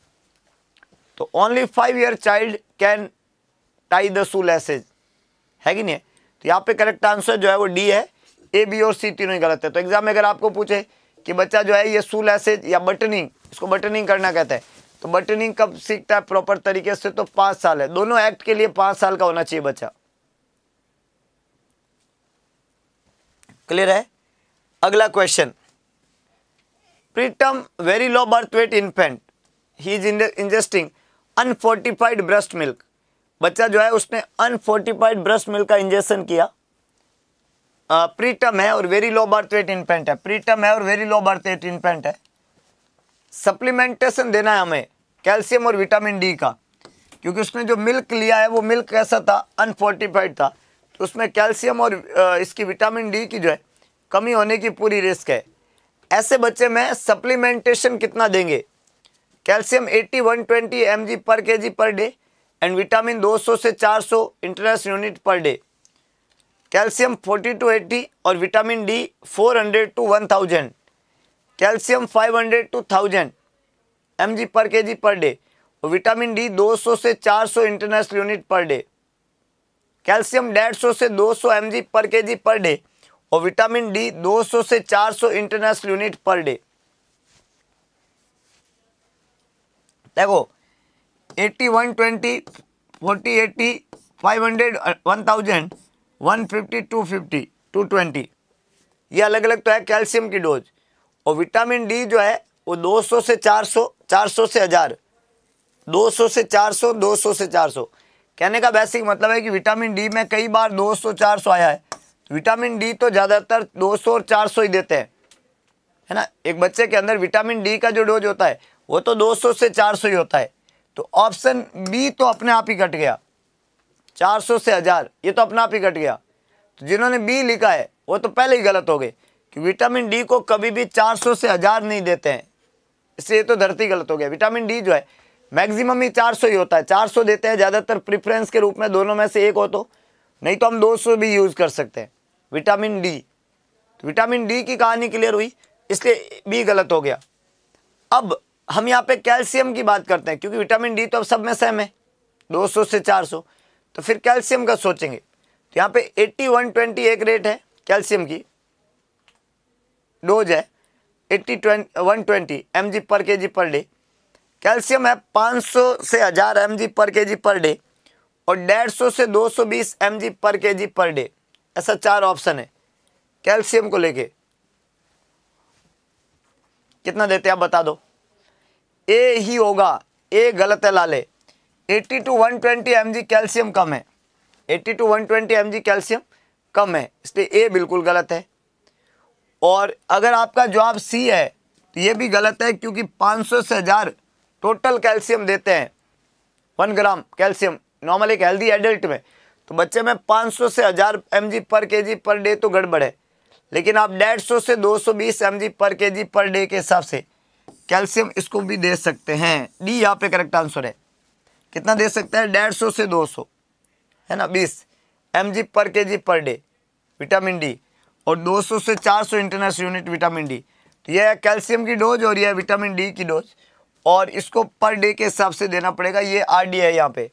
तो only 5 year child can tie the shoe laces, है कि नहीं। तो यहाँ पे करेक्ट आंसर जो है वो डी है, ए बी और सी तीनों ही गलत है। तो एग्जाम में अगर आपको पूछे कि बच्चा जो है ये शू लेसेज या बटनिंग, इसको बटनिंग करना कहते हैं, तो बटनिंग कब सीखता है प्रॉपर तरीके से, तो 5 साल है। दोनों एक्ट के लिए 5 साल का होना चाहिए बच्चा। क्लियर है। अगला question, preterm very low birth weight infant he is ingesting unfortified breast milk, बच्चा जो है उसने अनफोर्टिफाइड ब्रेस्ट मिल्क का इंजेक्शन किया, प्रीटर्म है और very low birth weight infant है, प्रीटर्म है और very low birth weight infant है। सप्लीमेंटेशन देना है हमें कैल्शियम और विटामिन डी का, क्योंकि उसने जो मिल्क लिया है वो मिल्क कैसा था, अनफोर्टिफाइड था, तो उसमें कैल्शियम और इसकी विटामिन डी की जो है कमी होने की पूरी रिस्क है। ऐसे बच्चे में सप्लीमेंटेशन कितना देंगे, calcium 80-120 mg per kg per day and vitamin 200 से 400 international unit per day, calcium 40-80 और vitamin D 400-1000, calcium 500-1000 mg per kg per day और विटामिन डी 200 से 400 international unit per day, calcium 150 से 200 mg per kg per day और vitamin D 200 से 400 international unit per day. देखो 80-120, 40-80, 500-1000, 150-250, 220, ये अलग अलग तो है कैल्शियम की डोज। और विटामिन डी जो है वो 200 से 400, 400 से 1000, 200 से 400, 200 से 400। कहने का बेसिक मतलब है कि विटामिन डी में कई बार 200, 400 आया है, विटामिन डी तो ज़्यादातर 200 और 400 ही देते हैं, है ना। एक बच्चे के अंदर विटामिन डी का जो डोज होता है वो तो 200 से 400 ही होता है, तो ऑप्शन बी तो अपने आप ही कट गया। 400 से 1000 ये तो अपने आप ही कट गया, तो जिन्होंने बी लिखा है वो तो पहले ही गलत हो गए कि विटामिन डी को कभी भी 400 से 1000 नहीं देते हैं, इसलिए तो धरती गलत हो गया। विटामिन डी जो है मैक्सिमम ही 400 ही होता है, 400 देते हैं ज़्यादातर प्रिफ्रेंस के रूप में, दोनों में से एक हो तो, नहीं तो हम 200 भी यूज़ कर सकते हैं विटामिन डी। तो विटामिन डी की कहानी क्लियर हुई, इसलिए बी गलत हो गया। अब हम यहाँ पे कैल्शियम की बात करते हैं, क्योंकि विटामिन डी तो अब सब में सेम है 200 से 400, तो फिर कैल्शियम का सोचेंगे। तो यहाँ पे 80-120 एक रेट है कैल्शियम की डोज है, 80-120 mg पर के जी पर डे, कैल्शियम है 500 से 1000 mg पर के जी पर डे और 150 से 220 mg पर के जी पर डे, ऐसा 4 ऑप्शन है। कैल्शियम को लेके कितना देते हैं आप बता दो, ए ही होगा, ए गलत है लाले। 80-120 mg कैल्शियम कम है, 80-120 mg कैल्शियम कम है, इसलिए ए बिल्कुल गलत है। और अगर आपका जवाब सी है तो ये भी गलत है, क्योंकि 500 से 1000 टोटल कैल्शियम देते हैं, 1 ग्राम कैल्शियम नॉर्मल एक हेल्दी एडल्ट में, तो बच्चे में 500 से 1000 mg per kg per day तो गड़बड़ है। लेकिन आप 150 से 220 mg per kg per day के हिसाब से कैल्शियम इसको भी दे सकते हैं, डी यहाँ पे करेक्ट आंसर है। कितना दे सकते हैं, 150 से 200, है ना, 20 mg per kg per day vitamin D और 200 से 400 इंटरनेशनल यूनिट विटामिन डी। तो यह है कैल्शियम की डोज और यह विटामिन डी की डोज, और इसको पर डे के हिसाब से देना पड़ेगा। ये आर डी है यहाँ पे,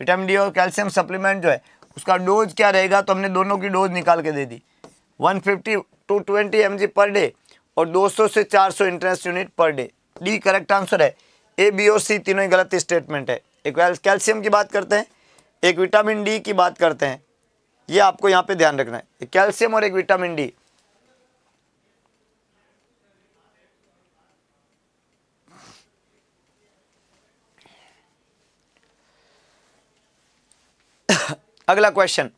विटामिन डी और कैल्शियम सप्लीमेंट जो है उसका डोज क्या रहेगा, तो हमने दोनों की डोज निकाल के दे दी, 150-220 mg पर डे और 200 से 400 international unit per day. D correct answer है, ए बी और सी तीनों ही गलत स्टेटमेंट है। एक कैल्शियम की बात करते हैं, एक विटामिन डी की बात करते हैं, ये आपको यहाँ पे ध्यान रखना है, एक कैल्शियम और एक विटामिन डी। अगला क्वेश्चन,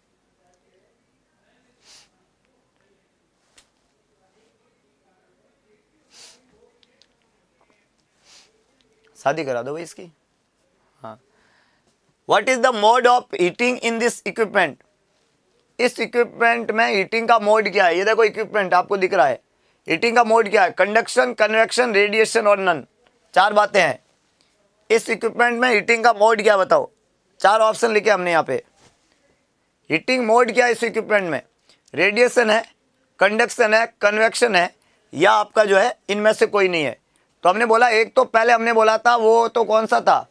शादी करा दो भाई इसकी। हाँ, what is the mode of heating in this equipment? इस इक्विपमेंट में हीटिंग का मोड क्या है? ये देखो इक्विपमेंट आपको दिख रहा है, हीटिंग का मोड क्या है? कंडक्शन, कन्वेक्शन, रेडिएशन और नन, चार बातें हैं। इस इक्विपमेंट में हीटिंग का मोड क्या बताओ? चार ऑप्शन लिखे हमने यहाँ पे। हीटिंग मोड क्या है इस इक्विपमेंट में? रेडिएशन है, कंडक्शन है, कन्वेक्शन है, या आपका जो है इनमें से कोई नहीं है। तो हमने बोला एक तो पहले हमने बोला था, वो तो कौन सा था?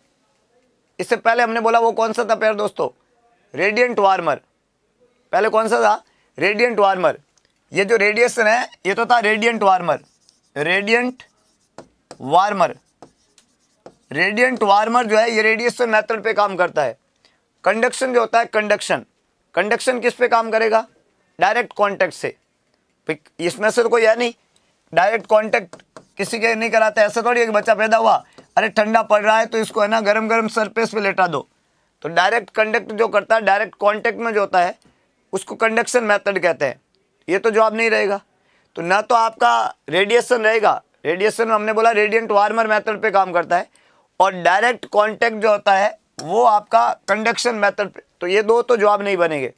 इससे पहले हमने बोला वो कौन सा था प्यारे दोस्तों? Radiant warmer. पहले कौन सा था? Radiant warmer. ये जो रेडिएशन है ये तो था radiant warmer, radiant warmer, radiant warmer जो है ये रेडिएशन मेथड पे काम करता है। कंडक्शन जो होता है, कंडक्शन, कंडक्शन किस पे काम करेगा? डायरेक्ट कांटेक्ट से। इसमें से तो कोई है नहीं, डायरेक्ट कांटेक्ट किसी के नहीं कराते। ऐसा थोड़ी एक बच्चा पैदा हुआ, अरे ठंडा पड़ रहा है तो इसको है ना गरम गरम सरफेस पे लेटा दो। तो डायरेक्ट कंडक्ट जो करता है, डायरेक्ट कांटेक्ट में जो होता है उसको कंडक्शन मेथड कहते हैं। ये तो जवाब नहीं रहेगा। तो ना तो आपका रेडिएशन रहेगा, रेडिएशन हमने बोला रेडियंट वार्मर मेथड पे काम करता है, और डायरेक्ट कांटेक्ट जो होता है वो आपका कंडक्शन मेथड पे। तो ये दो तो जवाब नहीं बनेंगे।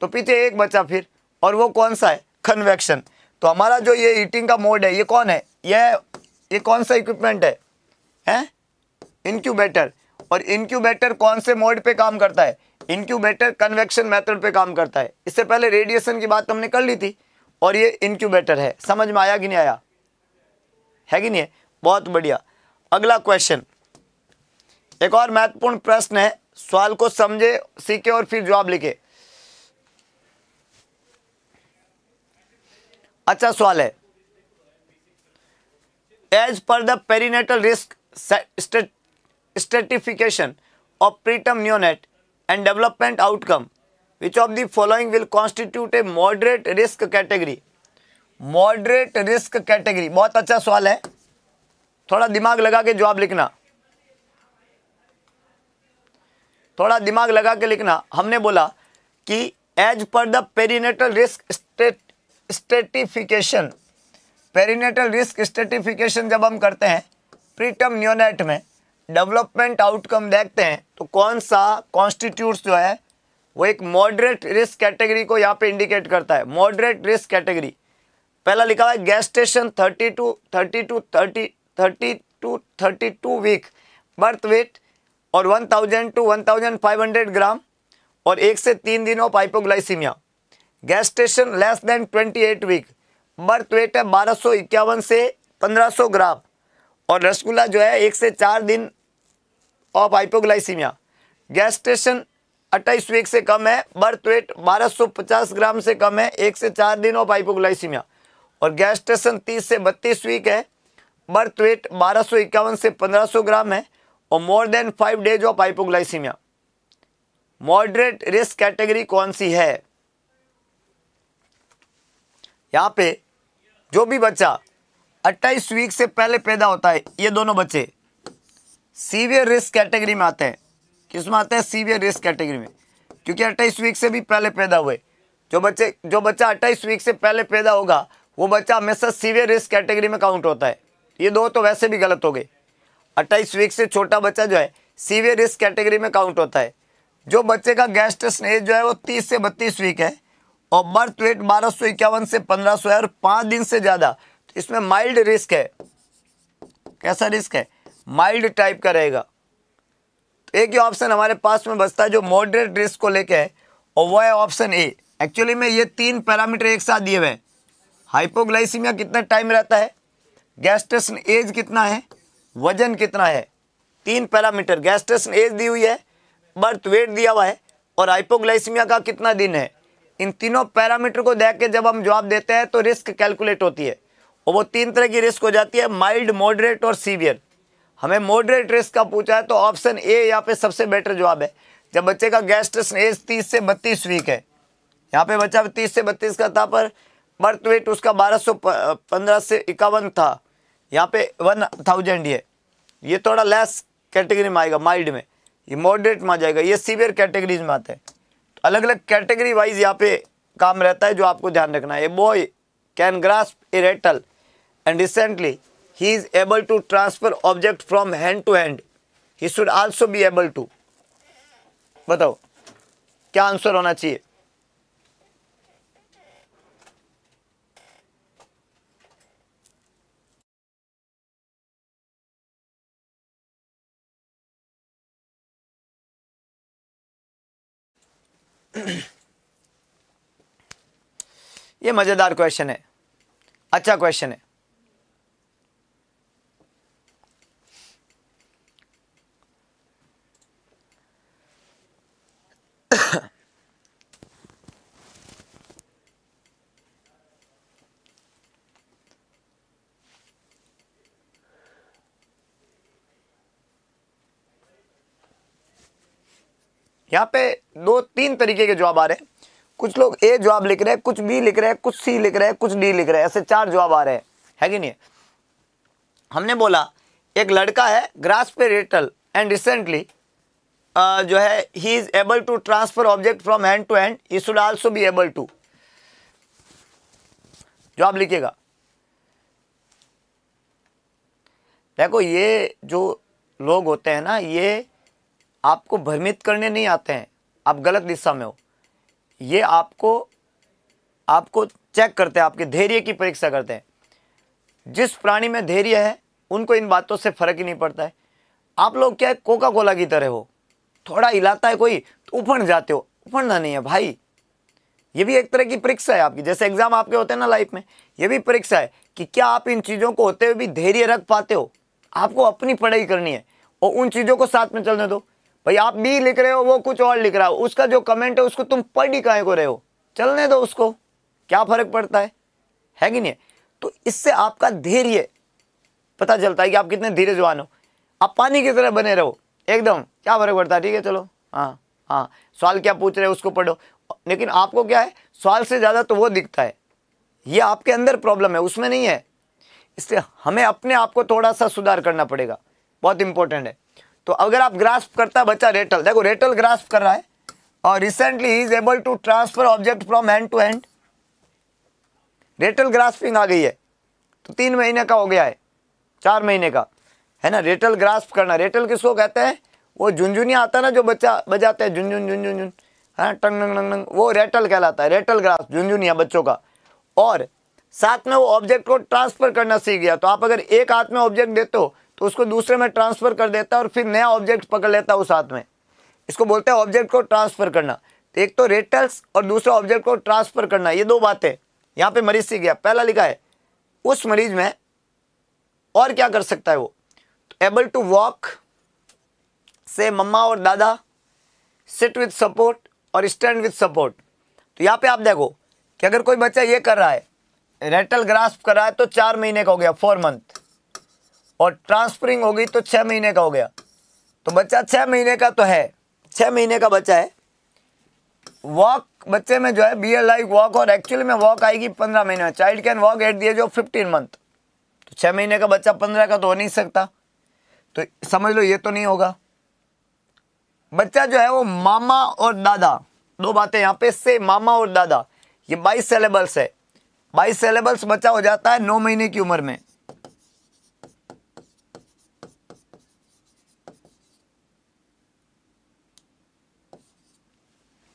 तो पीछे एक बचा फिर, और वो कौन सा है? कन्वेक्शन। तो हमारा जो ये हीटिंग का मोड है ये कौन है? ये कौन सा इक्विपमेंट है? हैं? इनक्यूबेटर। और इनक्यूबेटर कौन से मोड पे काम करता है? इनक्यूबेटर कन्वेक्शन मेथड पे काम करता है। इससे पहले रेडिएशन की बात हमने कर ली थी, और ये इनक्यूबेटर है। समझ में आया कि नहीं आया? है कि नहीं है? बहुत बढ़िया। अगला क्वेश्चन, एक और महत्वपूर्ण प्रश्न है, सवाल को समझे, सीखे और फिर जवाब लिखे। अच्छा सवाल है, एज पर the perinatal risk stratification of preterm neonate and development outcome which of the following will constitute a moderate risk category? Moderate risk category, बहुत अच्छा सवाल है, थोड़ा दिमाग लगा के जवाब लिखना, थोड़ा दिमाग लगा के लिखना। हमने बोला कि as per the perinatal risk stratification, perinatal risk stratification जब हम करते हैं प्रीटर्म न्यूनेट में, डेवलपमेंट आउटकम देखते हैं, तो कौन सा कॉन्स्टिट्यूट्स जो है वो एक मॉडरेट रिस्क कैटेगरी को यहाँ पे इंडिकेट करता है? Moderate risk category. पहला लिखा हुआ है gestation 30 to 32 week, birth weight और 1000 टू 1500 ग्राम, और 1 से 3 दिन of hypoglycaemia. Gestation less than 28 week, birth weight है 1251 से 1500 ग्राम, और रसगुल्ला जो है 1 से 4 दिन ऑफ हाइपोग्लाइसीमिया। गैस्टेशन 28 वीक से कम है, बर्थ वेट 1250 ग्राम से कम है, 1 से 4 दिन ऑफ हाइपोग्लाइसीमिया। और गैस्टेशन 30 से 32 वीक है, बर्थ वेट 1251 से 1500 ग्राम है, और more than 5 days of hypoglycaemia. Moderate risk category कौन सी है? यहाँ पे जो भी बच्चा 28 वीक से पहले पैदा होता है, ये दोनों बच्चे सीवियर रिस्क कैटेगरी में आते हैं। किस में आते हैं? सीवियर रिस्क कैटेगरी में, क्योंकि 28 वीक से भी पहले पैदा हुए जो बच्चा 28 वीक से पहले पैदा होगा वो बच्चा हमेशा सीवियर रिस्क कैटेगरी में काउंट होता है। ये दो तो वैसे भी गलत हो गए। 28 वीक से छोटा बच्चा जो है सीवियर रिस्क कैटेगरी में काउंट होता है। जो बच्चे का गैस्टेशन एज जो है वो 30 से 32 वीक है, और बर्थ वेट 1251 से 1500 है, और 5 दिन से ज़्यादा, तो इसमें माइल्ड रिस्क है। कैसा रिस्क है? माइल्ड टाइप का रहेगा। तो एक ही ऑप्शन हमारे पास में बचता है जो मॉडरेट रिस्क को लेके है, और वह है ऑप्शन ए। एक्चुअली में ये 3 पैरामीटर एक साथ दिए हुए हैं। हाइपोग्लाइसीमिया कितना टाइम रहता है, गैस्टेशन एज कितना है, वजन कितना है। 3 पैरामीटर, गैस्टेशन एज दी हुई है, बर्थ वेट दिया हुआ है, और हाइपोग्लाइसीमिया का कितना दिन है। इन तीनों पैरामीटर को देख के जब हम जवाब देते हैं तो रिस्क कैलकुलेट होती है, और वो 3 तरह की रिस्क हो जाती है, माइल्ड, मॉडरेट और सीवियर। हमें मॉडरेट रिस्क का पूछा है तो ऑप्शन ए यहाँ पे सबसे बेटर जवाब है। जब बच्चे का गैस्ट्रेशन एज 30 से 32 वीक है, यहाँ पे बच्चा 30 से 32 का था, पर बर्थ वेट उसका 1251 था, यहाँ पे 1000 ही है। ये थोड़ा लेस कैटेगरी में आएगा, माइल्ड में, ये मॉडरेट में आ जाएगा, ये सीवियर कैटेगरीज में आता है। अलग अलग कैटेगरी वाइज यहाँ पे काम रहता है जो आपको ध्यान रखना है। A boy can grasp a rattle and recently he is able to transfer object from hand to hand, he should also be able to. बताओ क्या आंसर होना चाहिए? ये मजेदार क्वेश्चन है, अच्छा क्वेश्चन है। यहाँ पे दो तीन तरीके के जवाब आ रहे हैं। कुछ लोग ए जवाब लिख रहे हैं, कुछ बी लिख रहे हैं, कुछ सी लिख रहे हैं, कुछ डी लिख रहे हैं, ऐसे चार जवाब आ रहे हैं, है कि नहीं? हमने बोला एक लड़का है grasp a rattle and recently जो है he is able to transfer object from hand to hand, he should also be able to. जवाब लिखिएगा। देखो ये जो लोग होते हैं ना, ये आपको भ्रमित करने नहीं आते हैं, आप गलत दिशा में हो। ये आपको चेक करते हैं, आपके धैर्य की परीक्षा करते हैं। जिस प्राणी में धैर्य है उनको इन बातों से फर्क ही नहीं पड़ता है। आप लोग क्या है, कोका कोला की तरह हो, थोड़ा हिलाता है कोई तो उफड़ जाते हो। उफड़ना नहीं है भाई, ये भी एक तरह की परीक्षा है आपकी। जैसे एग्जाम आपके होते हैं ना लाइफ में, ये भी परीक्षा है कि क्या आप इन चीज़ों को होते हुए भी धैर्य रख पाते हो। आपको अपनी पढ़ाई करनी है और उन चीज़ों को साथ में चलने दो। भाई आप बी लिख रहे हो, वो कुछ और लिख रहा हो, उसका जो कमेंट है उसको तुम पढ़ ही काहे को रहे हो, चलने दो उसको, क्या फ़र्क पड़ता है कि नहीं? तो इससे आपका धैर्य पता चलता है कि आप कितने धीरे जवान हो। आप पानी की तरह बने रहो एकदम, क्या फ़र्क पड़ता है, ठीक है चलो हाँ, सवाल क्या पूछ रहे हो उसको पढ़ो। लेकिन आपको क्या है, सवाल से ज़्यादा तो वो दिखता है, ये आपके अंदर प्रॉब्लम है, उसमें नहीं है। इसलिए हमें अपने आप को थोड़ा सा सुधार करना पड़ेगा, बहुत इंपॉर्टेंट है। तो अगर आप ग्रास्प करता है बच्चा रेटल, देखो रेटल ग्रास्प कर रहा है और recently he is able to transfer object from hand to hand, rattle grasping आ गई है तो 3 महीने का हो गया है, 4 महीने का है ना। रेटल ग्रास्प करना, रेटल किसको कहते हैं? वो झुनझुनिया आता है ना जो बच्चा बजाते हैं, झुनझुन झुनझुन झुन, है टंग नंग नंग नंग, वो रेटल कहलाता है, रेटल ग्रास्प झुनझुनिया बच्चों का। और साथ में वो ऑब्जेक्ट को ट्रांसफ़र करना सीख गया। तो आप अगर एक हाथ में ऑब्जेक्ट देते हो तो उसको दूसरे में ट्रांसफ़र कर देता है और फिर नया ऑब्जेक्ट पकड़ लेता है उस हाथ में, इसको बोलते हैं ऑब्जेक्ट को ट्रांसफ़र करना। तो एक तो रेटल्स और दूसरा ऑब्जेक्ट को ट्रांसफ़र करना, ये दो बातें यहाँ पे मरीज सीख गया। पहला लिखा है उस मरीज में और क्या कर सकता है वो, एबल टू वॉक से मम्मा और दादा, सिट विथ सपोर्ट और स्टैंड विथ सपोर्ट। तो यहाँ पे आप देखो कि अगर कोई बच्चा ये कर रहा है, रेटल ग्रास्प कर रहा है तो 4 महीने का हो गया, 4 मंथ, और ट्रांसफरिंग हो गई तो 6 महीने का हो गया। तो बच्चा 6 महीने का तो है, 6 महीने का बच्चा है। वॉक बच्चे में जो है बियर लाइक वॉक, और एक्चुअली में वॉक आएगी 15 महीने में। Child can walk at the age of 15 month, तो 6 महीने का बच्चा 15 का तो हो नहीं सकता, तो समझ लो ये तो नहीं होगा। बच्चा जो है वो मामा और दादा, दो बातें यहाँ पे, से मामा और दादा, ये 22 सिलेबल्स है। 22 सिलेबल्स बच्चा हो जाता है 9 महीने की उम्र में।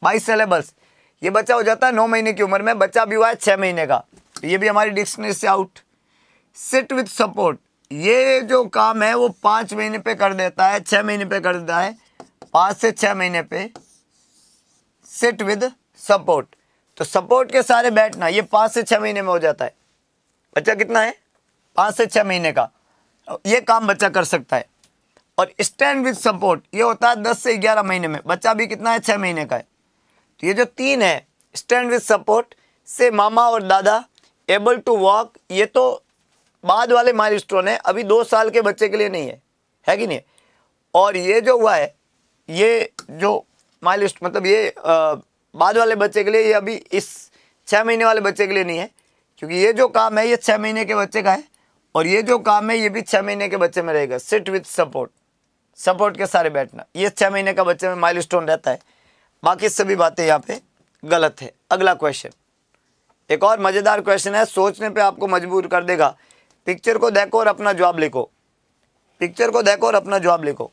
बाईस सिलेबल्स ये बच्चा हो जाता है 9 महीने की उम्र में, बच्चा भी हुआ है 6 महीने का, तो ये भी हमारी डिक्शनरी से आउट। सिट विथ सपोर्ट, ये जो काम है वो 5 महीने पे कर देता है, 6 महीने पे कर देता है, 5 से 6 महीने पे सिट विद सपोर्ट। तो सपोर्ट के सारे बैठना ये 5 से 6 महीने में हो जाता है। बच्चा कितना है, 5 से 6 महीने का, ये काम बच्चा कर सकता है। और स्टैंड विथ सपोर्ट ये होता है 10 से 11 महीने में, बच्चा भी कितना है, 6 महीने का है। तो ये जो तीन है, स्टैंड विथ सपोर्ट, से मामा और दादा, एबल टू वॉक, ये तो बाद वाले माइलस्टोन है, अभी 2 साल के बच्चे के लिए नहीं है, है कि नहीं? और ये जो हुआ है, ये जो माइलस्टोन मतलब ये बाद वाले बच्चे के लिए, ये अभी इस 6 महीने वाले बच्चे के लिए नहीं है, क्योंकि ये जो काम है ये 6 महीने के बच्चे का है, और ये जो काम है ये भी 6 महीने के बच्चे में रहेगा। सिट विथ सपोर्ट, सपोर्ट के सारे बैठना, ये 6 महीने का बच्चे में माइलस्टोन रहता है। बाकी सभी बातें यहाँ पे गलत है। अगला क्वेश्चन, एक और मज़ेदार क्वेश्चन है, सोचने पे आपको मजबूर कर देगा। पिक्चर को देखो और अपना जवाब लिखो, पिक्चर को देखो और अपना जवाब लिखो।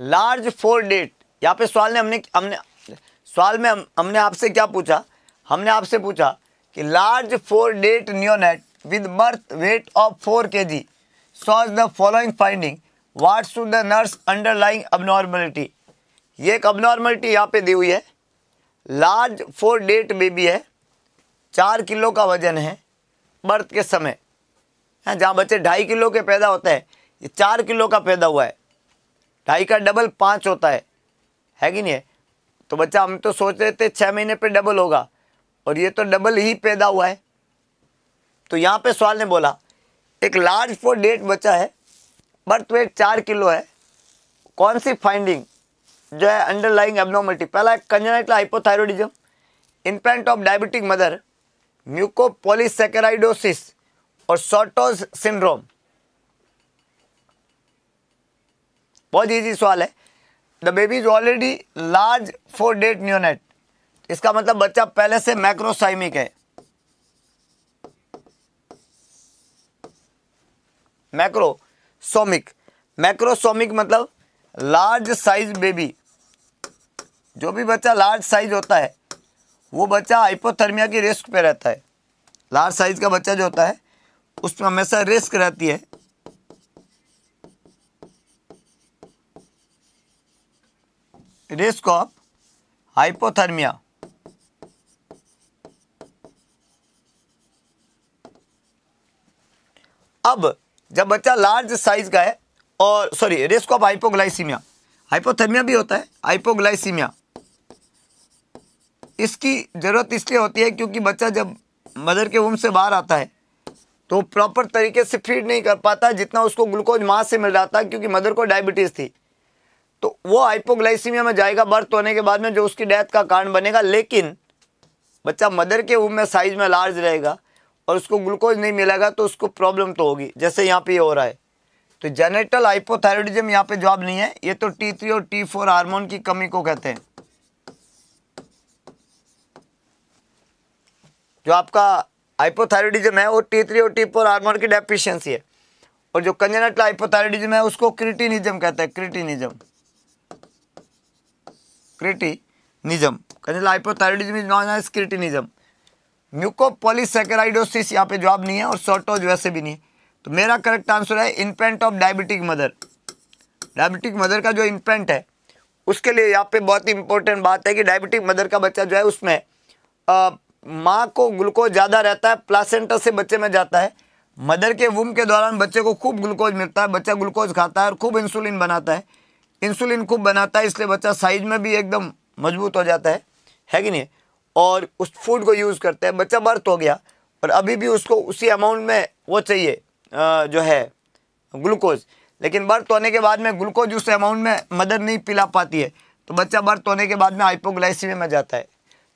लार्ज फोर डेट, यहाँ पे सवाल ने हमने आपसे क्या पूछा, हमने आपसे पूछा कि large for date neonate with birth weight of 4 kg shows the following finding, what should the nurse underlying abnormality. ये एक अबनॉर्मलिटी यहाँ पे दी हुई है, लार्ज फोर डेट बेबी है, 4 किलो का वजन है बर्थ के समय, जहाँ बच्चे 2.5 किलो के पैदा होता है, ये 4 किलो का पैदा हुआ है, 2.5 का डबल 5 होता है कि नहीं है। तो बच्चा हम तो सोच रहे थे 6 महीने पे डबल होगा और ये तो डबल ही पैदा हुआ है। तो यहाँ पे सवाल ने बोला एक लार्ज फॉर डेट बच्चा है, बर्थ वेट 4 किलो है, कौन सी फाइंडिंग जो है अंडरलाइंग एबनॉर्मलिटी। पहला है congenital hypothyroidism, infant of diabetic mother, mucopolysaccharidosis और शॉर्टोज सिंड्रोम। बहुत ईजी सवाल है। The baby is already large for date neonate, इसका मतलब बच्चा पहले से मैक्रोसाइमिक है, मैक्रोसोमिक, मैक्रोसोमिक मतलब लार्ज साइज बेबी। जो भी बच्चा लार्ज साइज होता है वो बच्चा हाइपोथर्मिया की रिस्क पे रहता है। लार्ज साइज का बच्चा जो होता है उसमें हमेशा रिस्क रहती है रिस्क ऑफ हाइपोथर्मिया। अब जब बच्चा लार्ज साइज का है और sorry risk of hypoglycaemia, hypothermia भी होता है हाइपोग्लाइसीमिया, इसकी ज़रूरत इसलिए होती है क्योंकि बच्चा जब मदर के वूम से बाहर आता है तो प्रॉपर तरीके से फीड नहीं कर पाता जितना उसको ग्लूकोज मां से मिल रहा था, क्योंकि मदर को डायबिटीज़ थी। तो वो हाइपोग्लाइसीमिया में जाएगा बर्थ होने के बाद में, जो उसकी डेथ का कारण बनेगा। लेकिन बच्चा मदर के वूम में साइज में लार्ज रहेगा और उसको ग्लूकोज नहीं मिलेगा तो उसको प्रॉब्लम तो होगी, जैसे यहाँ पे ये हो रहा है। तो जेनेटल हाइपोथायरॉयडिज्म यहाँ पे जवाब नहीं है, ये तो T3 और T4 हार्मोन की कमी को कहते हैं। जो आपका हाइपोथायरॉयडिज्म है वो T3 और T4 हार्मोन की डेफिशिएंसी है, और जो कंजेनेटल हाइपोथायरॉयडिज्म है उसको क्रिटिनिज्म कहते हैं, cretinism, cretinism. Congenital hypothyroidism is known as cretinism. Mucopolysaccharidosis यहाँ पे जवाब नहीं है और शॉर्टोज वैसे भी नहीं है। तो मेरा करेक्ट आंसर है infant of diabetic mother. Diabetic mother का जो इन्फेंट है उसके लिए यहाँ पे बहुत ही इंपॉर्टेंट बात है कि डायबिटिक मदर का बच्चा जो है उसमें माँ को ग्लूकोज ज़्यादा रहता है, प्लासेंटा से बच्चे में जाता है, मदर के वूम के दौरान बच्चे को खूब ग्लूकोज मिलता है, बच्चा ग्लूकोज खाता है और खूब इंसुलिन बनाता है, इंसुलिन खूब बनाता है, इसलिए बच्चा साइज में भी एकदम मजबूत हो जाता है कि नहीं। और उस फूड को यूज़ करते हैं, बच्चा बर्थ हो गया और अभी भी उसको उसी अमाउंट में वो चाहिए जो है ग्लूकोज, लेकिन बर्थ होने के बाद में ग्लूकोज उस अमाउंट में मदर नहीं पिला पाती है, तो बच्चा बर्थ होने के बाद में हाइपोग्लाइसीमिया में जाता है।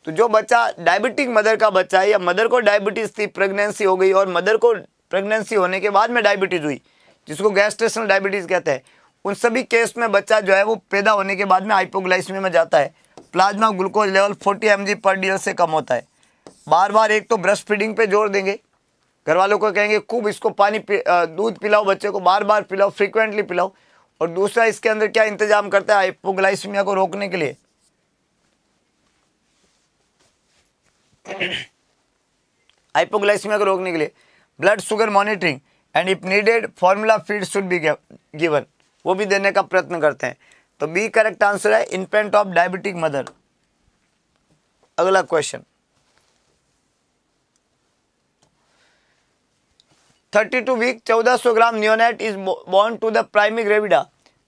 तो जो बच्चा डायबिटिक मदर का बच्चा है या मदर को डायबिटीज़ थी, प्रेगनेंसी हो गई और मदर को प्रेगनेंसी होने के बाद में डायबिटीज़ हुई, जिसको गैस्ट्रेशनल डायबिटीज़ कहते हैं, उन सभी केस में बच्चा जो है वो पैदा होने के बाद में हाइपोग्लाइसीमिया में जाता है। प्लाज्मा ग्लूकोज लेवल 40 mg/dl से कम होता है। बार बार एक तो ब्रेस्ट फीडिंग पे जोर देंगे, घर वालों को कहेंगे खूब इसको पानी दूध पिलाओ, बच्चे को बार बार पिलाओ, फ्रीक्वेंटली पिलाओ। और दूसरा इसके अंदर क्या इंतजाम करता है हाइपोग्लाइसीमिया को रोकने के लिए, हाइपोग्लाइसीमिया को रोकने के लिए blood sugar monitoring and if needed formula feed should be given, वो भी देने का प्रयत्न करते हैं। तो बी करेक्ट आंसर है इन्फेंट ऑफ डायबिटिक मदर। अगला question, 32 week 1400 gram neonate is born to the primi gravida,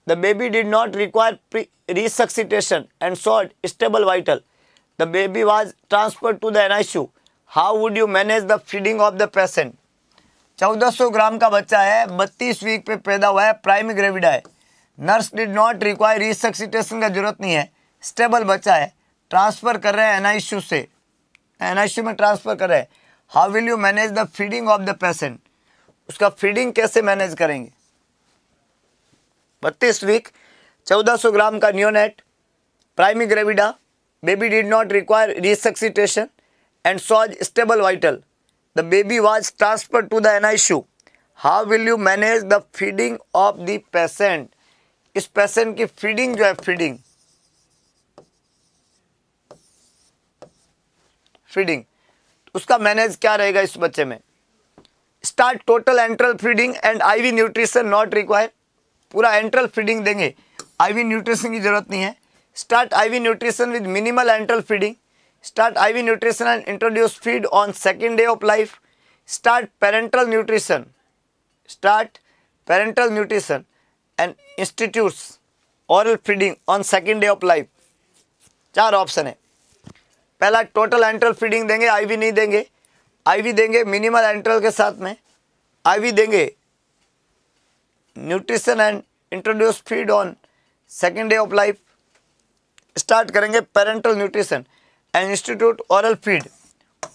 the baby did not require resuscitation and short stable vital, the baby was transferred to the NICU, how would you manage the feeding of the patient. 1400 gram का बच्चा है, 32 week पे पैदा हुआ है, prime gravida है, nurse did not require resuscitation का जरूरत नहीं है, स्टेबल बच्चा है, ट्रांसफ़र कर रहे हैं एनआईसीयू से, एनआईसीयू में ट्रांसफ़र कर रहे हैं। How will you manage the feeding of the patient, उसका फीडिंग कैसे मैनेज करेंगे। 32 वीक 1400 ग्राम का neonate primi gravida, baby did not require resuscitation and shows stable vital, the baby was transfer to the NICU. How will you manage the feeding of the patient, इस patient की feeding जो है, feeding उसका manage क्या रहेगा इस बच्चे में। Start total enteral feeding and IV nutrition not require, पूरा एंट्रल फीडिंग देंगे, आईवी न्यूट्रिशन की जरूरत नहीं है। Start IV nutrition with minimal enteral feeding, start IV nutrition and introduce feed on second day of life. Start parental nutrition, start parental nutrition and institutes oral feeding on second day of life. चार option है, पहला total enteral feeding देंगे, IV नहीं देंगे, ivy देंगे minimal enteral के साथ में, आईवी देंगे nutrition and introduce feed on second day of life. Start करेंगे parental nutrition and institute oral feed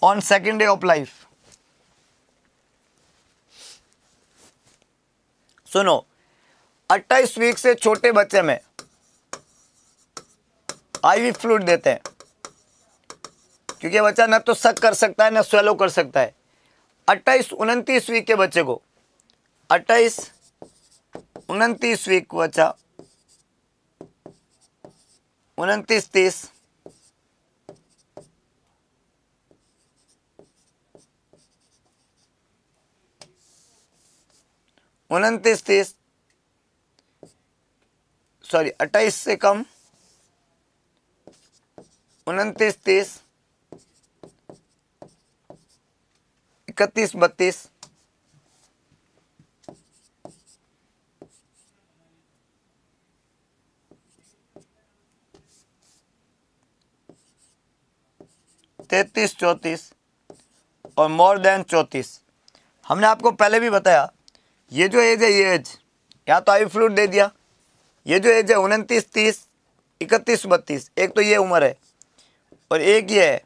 on second day of life. सुनो, 28 वीक से छोटे बच्चे में आईवी फ्लूइड देते हैं, क्योंकि बच्चा ना तो सक कर सकता है ना स्वेलो कर सकता है। 28-29 वीक के बच्चे को, 28-29 वीक को बच्चा 29-30, 31-32, 33-34 और मोर देन 34। हमने आपको पहले भी बताया, ये जो एज है, ये एज या तो आई फ्लूड दे दिया, ये जो एज है 29-30, 31-32, एक तो ये उम्र है और एक ये है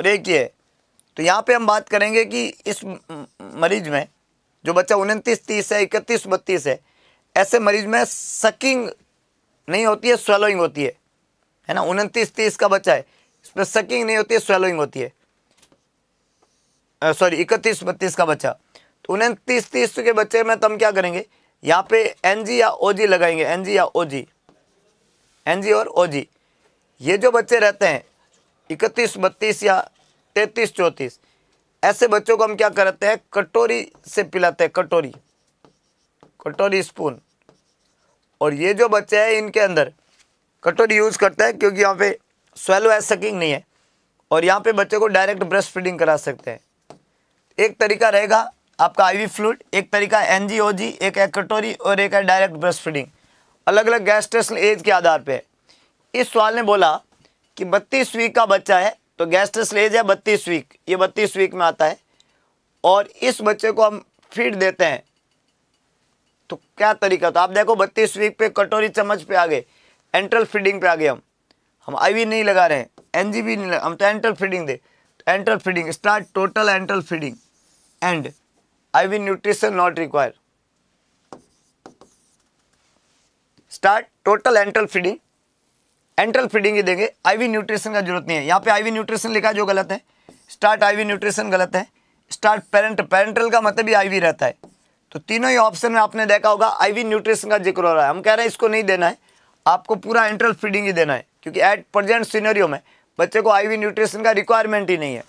और एक ये है। तो यहाँ पे हम बात करेंगे कि इस मरीज में जो बच्चा 29-30 है, 31-32 है, ऐसे मरीज में सकिंग नहीं होती है, स्वेलोइंग होती है ना। 29-30 का बच्चा है, इसमें सकिंग नहीं होती है, स्वेलोइंग होती है। 31-32 का बच्चा, 29-30 के बच्चे में तो हम क्या करेंगे, यहाँ पे एनजी या ओजी लगाएंगे, एनजी या ओजी, एनजी और ओजी। ये जो बच्चे रहते हैं 31-32 या 33-34, ऐसे बच्चों को हम क्या करते हैं, कटोरी से पिलाते हैं, कटोरी, कटोरी स्पून। और ये जो बच्चे हैं इनके अंदर कटोरी यूज़ करते हैं, क्योंकि यहाँ पे स्वेलो है, सकिंग नहीं है, और यहाँ पे बच्चे को डायरेक्ट ब्रेस्ट फीडिंग करा सकते हैं। एक तरीका रहेगा आपका आईवी फ्लूइड, एक तरीका एनजीओजी, एक है कटोरी और एक है डायरेक्ट ब्रेस्ट फीडिंग, अलग अलग गैस्ट्रेशनल एज के आधार पे। इस सवाल ने बोला कि 32 वीक का बच्चा है तो गैस्ट्रेशनल एज है 32 वीक, ये 32 वीक में आता है, और इस बच्चे को हम फीड देते हैं, तो क्या तरीका। तो आप देखो 32 वीक पे कटोरी चम्मच पे आ गए, एंट्रल फीडिंग पे आ गए, हम आईवी नहीं लगा रहे हैं, एनजी भी नहीं लगा, हम तो एंट्रल फीडिंग दे, enteral feeding. Start total enteral feeding and IV nutrition not required. Start total enteral feeding. Enteral feeding ही देंगे, IV nutrition का जरूरत नहीं है। यहाँ पे IV nutrition लिखा जो गलत है, start IV nutrition गलत है, start parental का मतलब ही IV रहता है। तो तीनों ही ऑप्शन में आपने देखा होगा IV nutrition का जिक्र हो रहा है। हम कह रहे हैं इसको नहीं देना है, आपको पूरा enteral feeding ही देना है, क्योंकि at present scenario में बच्चे को IV nutrition का requirement ही नहीं है।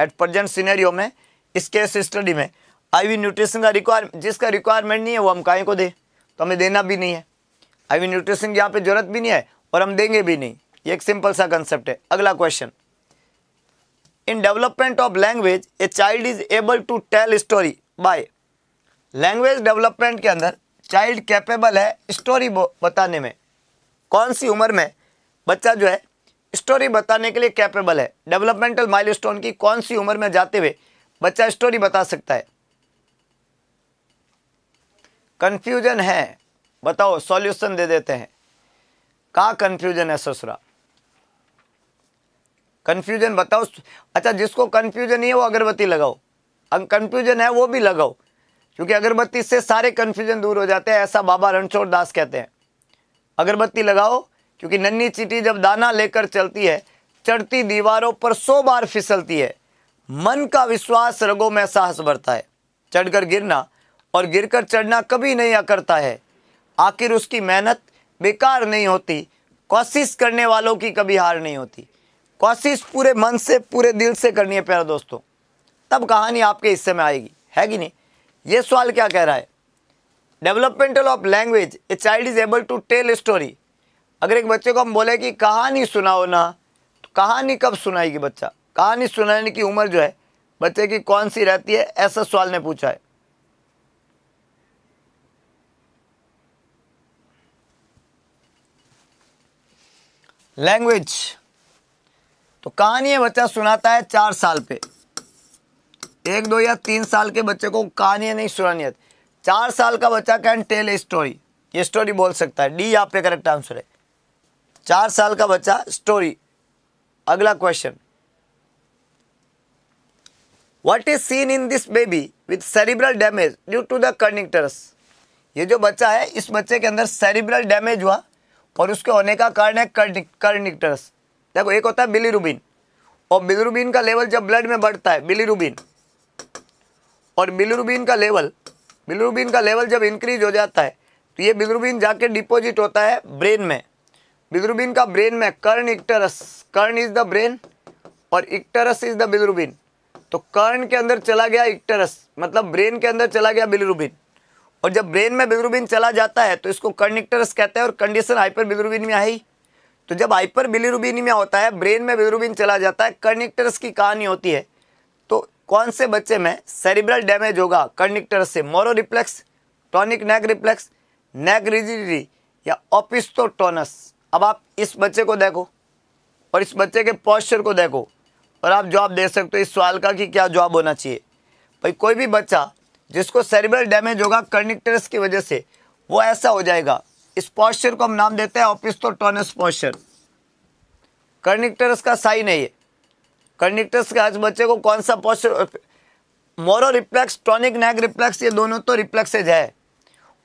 At present scenario में इस केस स्टडी में आईवी न्यूट्रिशन का जिसका रिक्वायरमेंट नहीं है वो हम काहे को दे, तो हमें देना भी नहीं है, आईवी न्यूट्रिशन की यहाँ पे जरूरत भी नहीं है और हम देंगे भी नहीं। ये एक सिंपल सा कंसेप्ट है। अगला question, in development of language a child is able to tell story by. Language development के अंदर चाइल्ड कैपेबल है स्टोरी बताने में। कौन सी उम्र में बच्चा जो है स्टोरी बताने के लिए कैपेबल है, डेवलपमेंटल माइलस्टोन की कौन सी उम्र में जाते हुए बच्चा स्टोरी बता सकता है। कंफ्यूजन है बताओ, सॉल्यूशन दे देते हैं। कहाँ कंफ्यूजन है ससुरा? कंफ्यूजन बताओ। अच्छा, जिसको कंफ्यूजन नहीं है वो अगरबत्ती लगाओ, अगर कंफ्यूजन है वो भी लगाओ, क्योंकि अगरबत्ती से सारे कंफ्यूजन दूर हो जाते हैं, ऐसा बाबा रणछोड़ दास कहते हैं। अगरबत्ती लगाओ, क्योंकि नन्ही चींटी जब दाना लेकर चलती है, चढ़ती दीवारों पर 100 बार फिसलती है। मन का विश्वास रगों में साहस भरता है। चढ़कर गिरना और गिरकर चढ़ना कभी नहीं अकड़ता है। आखिर उसकी मेहनत बेकार नहीं होती, कोशिश करने वालों की कभी हार नहीं होती। कोशिश पूरे मन से, पूरे दिल से करनी है प्यारे दोस्तों, तब कहानी आपके हिस्से में आएगी, है कि नहीं? ये सवाल क्या कह रहा है? Developmental of language, a child is able to tell story. अगर एक बच्चे को हम बोले कि कहानी सुनाओ ना, तो कहानी कब सुनाएगी बच्चा? कहानी सुनाने की उम्र जो है बच्चे की कौन सी रहती है, ऐसा सवाल ने पूछा है। लैंग्वेज, तो कहानी बच्चा सुनाता है 4 साल पे। 1, 2 या 3 साल के बच्चे को कहानियाँ नहीं सुनानी आती। 4 साल का बच्चा कैन टेल ए स्टोरी, ये स्टोरी बोल सकता है। डी यहाँ पे करेक्ट आंसर है, 4 साल का बच्चा स्टोरी। अगला question, what is seen in this baby with cerebral damage due to the kernicterus. ये जो बच्चा है, इस बच्चे के अंदर सेरिब्रल डैमेज हुआ और उसके होने का कारण है कर्निक्टरस। देखो, एक होता है बिलीरुबिन, और बिलीरुबिन का लेवल जब ब्लड में बढ़ता है, बिलीरुबिन और बिलीरुबिन का लेवल जब इंक्रीज हो जाता है, तो ये बिलीरुबिन जाके डिपॉजिट होता है ब्रेन में। बिलीरुबिन का ब्रेन में kernicterus, kern is the brain और इक्टरस इज द बिलीरुबिन, तो कर्ण के अंदर चला गया इक्टरस, मतलब ब्रेन के अंदर चला गया बिलीरुबिन, और जब ब्रेन में बिलीरुबिन चला जाता है तो इसको कर्निक्टरस कहते हैं। और कंडीशन हाइपर बिलीरुबिनिया है, तो जब हाइपर बिलीरुबिनिया होता है, ब्रेन में बिलीरुबिन चला जाता है, कर्निक्टरस की कहानी होती है, तो कौन से बच्चे में सेरिब्रल डैमेज होगा कर्निक्टरस से? Moro reflex, tonic neck reflex, neck rigidity या ओपिस्टोटोनस। अब आप इस बच्चे को देखो और इस बच्चे के पॉस्चर को देखो और आप जवाब दे सकते हो इस सवाल का कि क्या जवाब होना चाहिए। भाई, कोई भी बच्चा जिसको सेरिब्रल डैमेज होगा कर्निक्टरस की वजह से, वो ऐसा हो जाएगा। इस पॉस्चर को हम नाम देते हैं ओपिस्टोटोनस पॉस्चर। कर्निक्टरस का साइन है ये। कर्निक्टरस के आज बच्चे को कौन सा पॉस्चर? मोरो रिफ्लेक्स, टॉनिक नेक रिफ्लेक्स, ये दोनों तो रिफ्लेक्सेज है,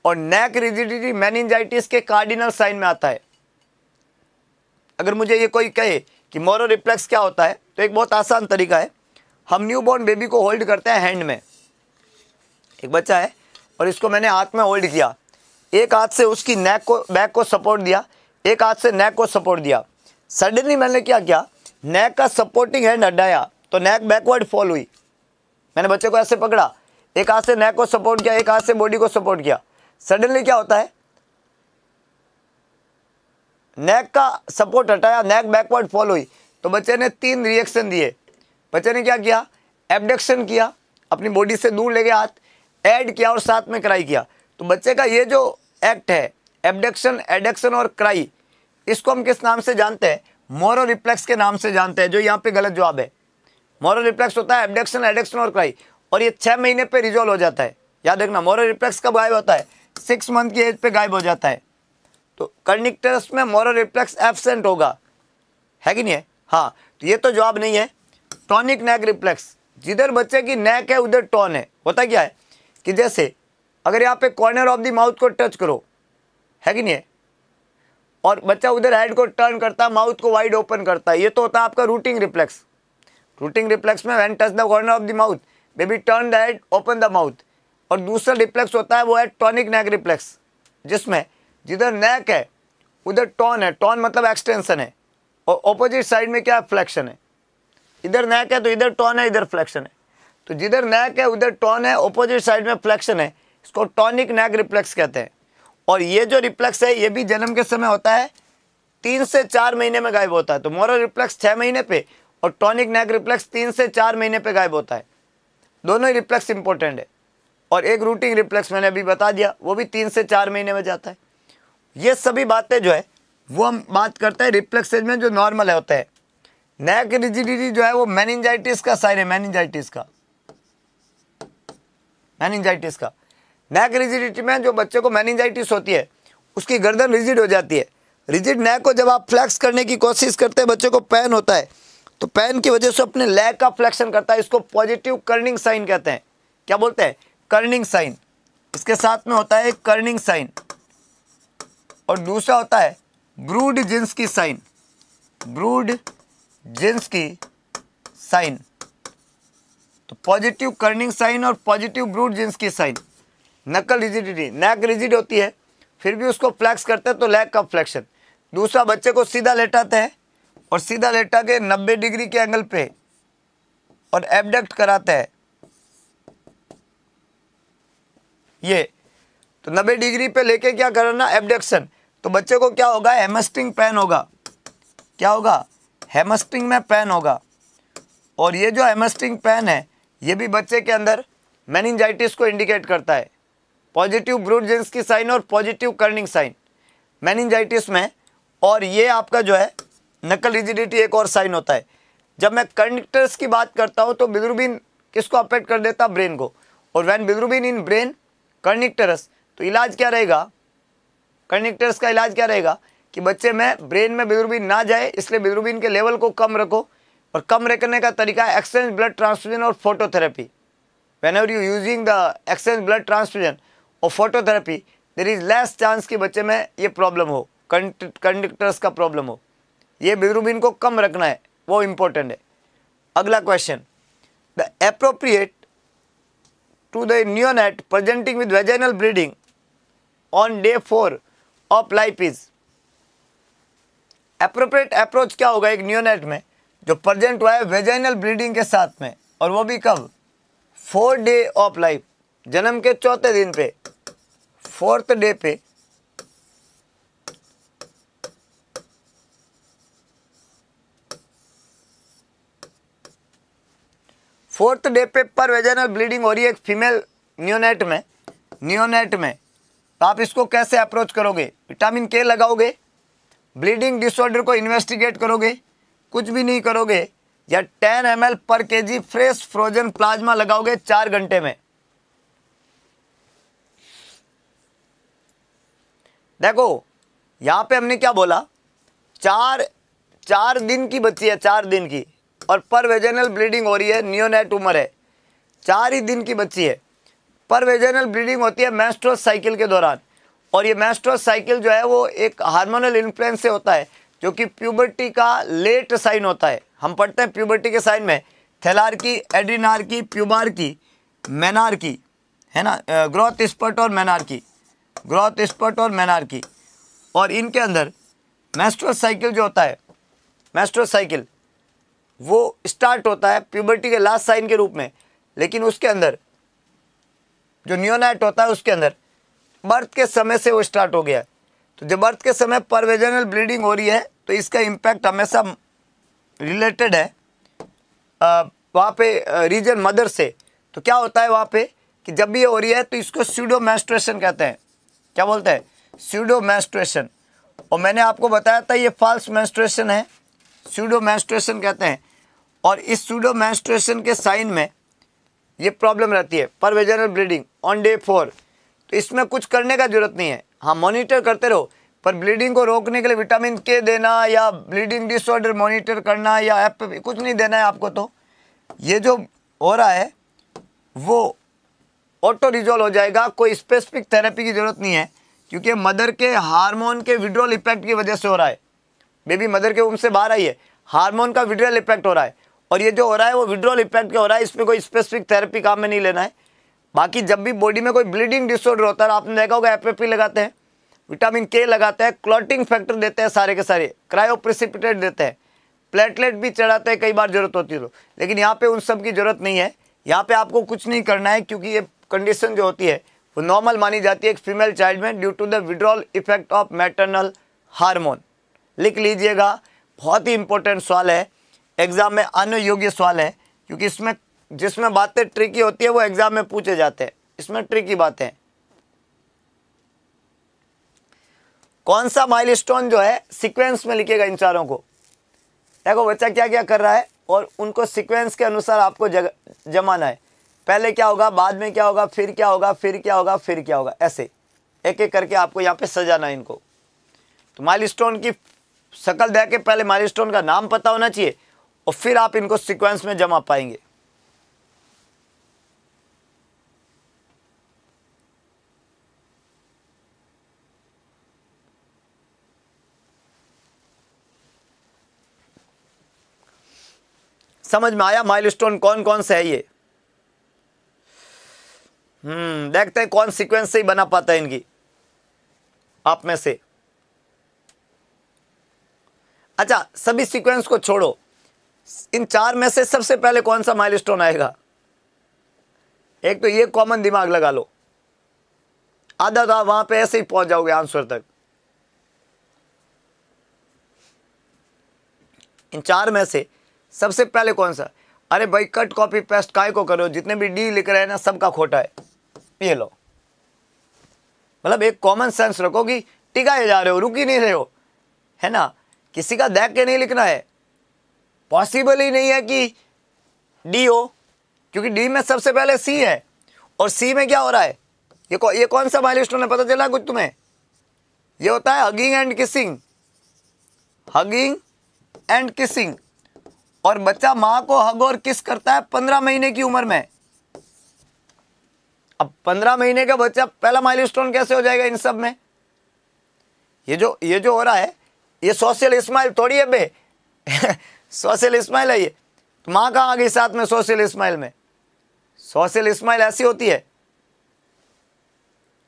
और नेक रिजिडिटी मेनिंजाइटिस के कार्डिनल साइन में आता है। अगर मुझे ये कोई कहे कि मोरो रिफ्लेक्स क्या होता है, तो एक बहुत आसान तरीका है, हम न्यूबॉर्न बेबी को होल्ड करते हैं हैंड में। एक बच्चा है और इसको मैंने हाथ में होल्ड किया, एक हाथ से उसकी नेक को, बैक को सपोर्ट दिया, एक हाथ से नेक को सपोर्ट दिया। सडनली मैंने क्या किया, नेक का सपोर्टिंग हैंड हटाया, तो नेक बैकवर्ड फॉल हुई। मैंने बच्चे को ऐसे पकड़ा, एक हाथ से नेक को सपोर्ट किया, एक हाथ से बॉडी को सपोर्ट किया। सडनली क्या होता है, नेक का सपोर्ट हटाया, नेक बैकवर्ड फॉल हुई, तो बच्चे ने 3 रिएक्शन दिए। बच्चे ने क्या किया, एब्डक्शन किया, अपनी बॉडी से दूर ले गया हाथ, ऐड किया और साथ में क्राई किया। तो बच्चे का ये जो एक्ट है, एब्डक्शन, एडक्शन और क्राई, इसको हम किस नाम से जानते हैं? मोरो रिफ्लेक्स के नाम से जानते हैं, जो यहाँ पे गलत जवाब है। मोरो रिफ्लेक्स होता है एब्डक्शन, एडक्शन और क्राई, और ये 6 महीने पर रिजॉल्व हो जाता है, याद रखना। मोरो रिफ्लेक्स कब गायब होता है? 6 मंथ की एज पर गायब हो जाता है। तो कर्निक्टरस में मोरो रिफ्लेक्स एब्सेंट होगा, है कि नहीं है? हाँ, तो ये तो जवाब नहीं है। टॉनिक नेक रिफ्लेक्स, जिधर बच्चे की नेक है उधर टॉन है। होता क्या है कि जैसे अगर यहाँ पे कॉर्नर ऑफ द माउथ को टच करो, है कि नहीं है, और बच्चा उधर हेड को टर्न करता है, माउथ को वाइड ओपन करता है, ये तो होता है आपका रूटिंग रिफ्लेक्स। रूटिंग रिफ्लेक्स में when touch the corner of the mouth baby turn the head, open the mouth. और दूसरा रिफ्लेक्स होता है वो है टॉनिक नेक रिफ्लेक्स, जिसमें जिधर नेक है उधर टॉन है, टॉन मतलब एक्सटेंशन है, और ऑपोजिट साइड में क्या है, फ्लेक्शन है। इधर नेक है तो इधर टॉन है, इधर फ्लेक्शन है। तो जिधर नेक है उधर टॉन है, ऑपोजिट साइड में फ्लेक्शन है, इसको टॉनिक नेक रिफ्लेक्स कहते हैं। और ये जो रिफ्लेक्स है ये भी जन्म के समय होता है, 3 से 4 महीने में गायब होता है। तो मोरो रिफ्लेक्स 6 महीने पे और टॉनिक नेक रिफ्लेक्स 3 से 4 महीने पे गायब होता है। दोनों ही रिफ्लेक्स इंपॉर्टेंट है। और एक रूटिंग रिफ्लेक्स मैंने अभी बता दिया, वो भी 3 से 4 महीने में जाता है। ये सभी बातें जो है वो हम बात करते हैं रिफ्लेक्सेज में, जो नॉर्मल होता है। नेक रिजिडिटी जो है वो मेनिंजाइटिस का साइन है, मेनिंजाइटिस का। नेक रिजिडिटी में जो बच्चे को मेनिंजाइटिस होती है उसकी गर्दन रिजिड हो जाती है। रिजिड नेक को जब आप फ्लैक्स करने की कोशिश करते हैं, बच्चों को पेन होता है, तो पेन की वजह से अपने लेग का फ्लैक्शन करता है। इसको पॉजिटिव कर्निंग साइन कहते हैं। क्या बोलते हैं? Kernig sign. इसके साथ में होता है कर्निंग साइन, और दूसरा होता है ब्रूड जिन्स की साइन। ब्रूड जिन्स की साइन, तो पॉजिटिव कर्निंग साइन और पॉजिटिव ब्रूड जिन्स की sign. Nuchal rigidity, neck rigid होती है फिर भी उसको फ्लैक्स करते हैं तो लेग का फ्लैक्शन। दूसरा, बच्चे को सीधा लेटाते हैं और सीधा लेटा के 90 डिग्री के एंगल पे और एबडक्ट कराते हैं। ये तो 90 डिग्री पे लेके क्या करना? एबडक्शन। तो बच्चे को क्या होगा? हैमस्ट्रिंग पेन होगा। क्या होगा? हैमस्ट्रिंग में पेन होगा। और ये जो हैमस्ट्रिंग पेन है, ये भी बच्चे के अंदर मेनिंजाइटिस को इंडिकेट करता है। पॉजिटिव ब्रूड जिन्स की साइन और पॉजिटिव कर्निंग साइन मेनिंजाइटिस में। और ये आपका जो है नकल रिजिडिटी एक और साइन होता है। जब मैं कर्निक्टरस की बात करता हूँ तो बिलीरुबिन किसको अफेक्ट कर देता? ब्रेन को। और when bilirubin in brain kernicterus, तो इलाज क्या रहेगा? कर्निक्टरस का इलाज क्या रहेगा? कि बच्चे में ब्रेन में बिलीरुबिन ना जाए, इसलिए बिलीरुबिन के लेवल को कम रखो। और कम रखने का तरीका है एक्सचेंज ब्लड ट्रांसफ्यूजन और phototherapy. Whenever you using the exchange blood transfusion और phototherapy, there is less chance कि बच्चे में ये प्रॉब्लम हो, कर्निक्टरस का प्रॉब्लम हो। ये बिलीरुबिन को कम रखना है, वो इम्पोर्टेंट है। अगला question, the appropriate to the neonate presenting with vaginal bleeding on day 4 of life is. Appropriate approach क्या होगा एक नियोनेट में जो प्रेजेंट हुआ है वेजाइनल ब्लीडिंग के साथ में, और वो भी कब? 4 डे ऑफ लाइफ, जन्म के चौथे दिन पे, 4th डे पे। फोर्थ डे पर वेजाइनल ब्लीडिंग हो रही है एक फीमेल नियोनेट में, तो आप इसको कैसे अप्रोच करोगे? विटामिन के लगाओगे, ब्लीडिंग डिसऑर्डर को इन्वेस्टिगेट करोगे, कुछ भी नहीं करोगे, या 10 ml/kg फ्रेश फ्रोजन प्लाज्मा लगाओगे 4 घंटे में। देखो यहाँ पे हमने क्या बोला, चार दिन की बच्ची है, 4 दिन की, और पर वेजाइनल ब्लीडिंग हो रही है, नियोनेट उम्र है, 4 ही दिन की बच्ची है। पर वेजाइनल ब्लीडिंग होती है मेंस्ट्रुअल साइकिल के दौरान, और ये मेंस्ट्रुअल साइकिल जो है वो एक हार्मोनल इन्फ्लुएंस से होता है, जो कि प्यूबर्टी का लेट साइन होता है। हम पढ़ते हैं प्यूबर्टी के साइन में थैलार्की, एड्रीनार्की, प्यूबार्की, मेनार्की, है ना, ग्रोथ स्पर्ट और मेनार्की, ग्रोथ स्पर्ट और मेनार्की। और इनके अंदर मेंस्ट्रुअल साइकिल जो होता है, मेंस्ट्रुअल साइकिल वो स्टार्ट होता है प्यूबर्टी के लास्ट साइन के रूप में, लेकिन उसके अंदर जो नियोनेट होता है उसके अंदर बर्थ के समय से वो स्टार्ट हो गया है। तो जब बर्थ के समय पर वेजाइनल ब्लीडिंग हो रही है तो इसका इम्पैक्ट हमेशा रिलेटेड है वहाँ पे रीजन मदर से। तो क्या होता है वहाँ पे कि जब भी ये हो रही है तो इसको स्यूडो मेंस्ट्रुएशन कहते हैं। क्या बोलते हैं? Pseudo menstruation. और मैंने आपको बताया था ये फॉल्स मेंस्ट्रुएशन है, स्यूडो मेंस्ट्रुएशन कहते हैं। और इस स्यूडो मेंस्ट्रुएशन के साइन में ये प्रॉब्लम रहती है पर वेजाइनल ब्लीडिंग ऑन डे 4। तो इसमें कुछ करने का जरूरत नहीं है, हाँ मॉनिटर करते रहो, पर ब्लीडिंग को रोकने के लिए विटामिन के देना या ब्लीडिंग डिसऑर्डर मॉनिटर करना या ऐप कुछ नहीं देना है आपको। तो ये जो हो रहा है वो ऑटो रिजॉल्व हो जाएगा, कोई स्पेसिफिक थेरेपी की जरूरत नहीं है, क्योंकि मदर के हार्मोन के विड्रॉल इफेक्ट की वजह से हो रहा है। बेबी मदर के उम्र से बाहर आई है, हार्मोन का विड्रॉल इफेक्ट हो रहा है, और ये जो हो रहा है वो विड्रॉल इफेक्ट का हो रहा है, इसमें कोई स्पेसिफिक थेरेपी काम में नहीं लेना है। बाकी जब भी बॉडी में कोई ब्लीडिंग डिसऑर्डर होता है, आपने देखा होगा एपीपी लगाते हैं, विटामिन के लगाते हैं, क्लॉटिंग फैक्टर देते हैं सारे के सारे, क्रायोप्रेसिपिटेट देते हैं, प्लेटलेट भी चढ़ाते हैं कई बार जरूरत होती है तो। लेकिन यहाँ पर उन सब की जरूरत नहीं है, यहाँ पर आपको कुछ नहीं करना है, क्योंकि ये कंडीशन जो होती है वो नॉर्मल मानी जाती है एक फीमेल चाइल्ड में due to the withdrawal effect of maternal hormone. लिख लीजिएगा, बहुत ही इंपॉर्टेंट सवाल है, एग्ज़ाम में आने योग्य सवाल है, क्योंकि इसमें जिसमें बातें ट्रिकी होती है वो एग्ज़ाम में पूछे जाते हैं, इसमें ट्रिकी बातें। कौन सा माइलस्टोन जो है सीक्वेंस में लिखेगा इन चारों को, देखो बच्चा क्या क्या कर रहा है और उनको सीक्वेंस के अनुसार आपको जमाना है। पहले क्या होगा, बाद में क्या होगा, फिर क्या होगा, फिर क्या होगा, फिर क्या होगा, ऐसे। एक एक करके आपको यहाँ पे सजाना है इनको। तो माइलस्टोन की शक्ल दे के पहले माइलस्टोन का नाम पता होना चाहिए और फिर आप इनको सीक्वेंस में जमा पाएंगे। समझ में आया माइलस्टोन कौन कौन से है ये? देखते हैं कौन सीक्वेंस से ही बना पाता है इनकी आप में से। अच्छा, सभी सीक्वेंस को छोड़ो, इन चार में से सबसे पहले कौन सा माइलस्टोन आएगा? एक तो ये कॉमन दिमाग लगा लो, आधा तो वहां पे ऐसे ही पहुंच जाओगे आंसर तक। इन चार में से सबसे पहले कौन सा? अरे भाई कट कॉपी पेस्ट काय को करो, जितने भी डी लिख रहे हैं ना सबका खोटा है। ये लो, मतलब एक कॉमन सेंस रखो कि टिकाए जा रहे हो, रुक ही नहीं रहे हो, है ना। किसी का देख के नहीं लिखना है, पॉसिबल ही नहीं है कि डी हो, क्योंकि डी में सबसे पहले सी है और सी में क्या हो रहा है? ये कौन सा माइलस्टोन है? पता चला कुछ तुम्हें? ये होता है hugging and kissing, hugging and kissing. और बच्चा माँ को हग और किस करता है 15 महीने की उम्र में। अब 15 महीने का बच्चा पहला माइलस्टोन कैसे हो जाएगा इन सब में? ये जो हो रहा है ये सोशल स्माइल थोड़ी है बे सोशल स्माइल है ये, तो माँ कहाँ आ गई साथ में सोशल स्माइल में? सोशल स्माइल ऐसी होती है।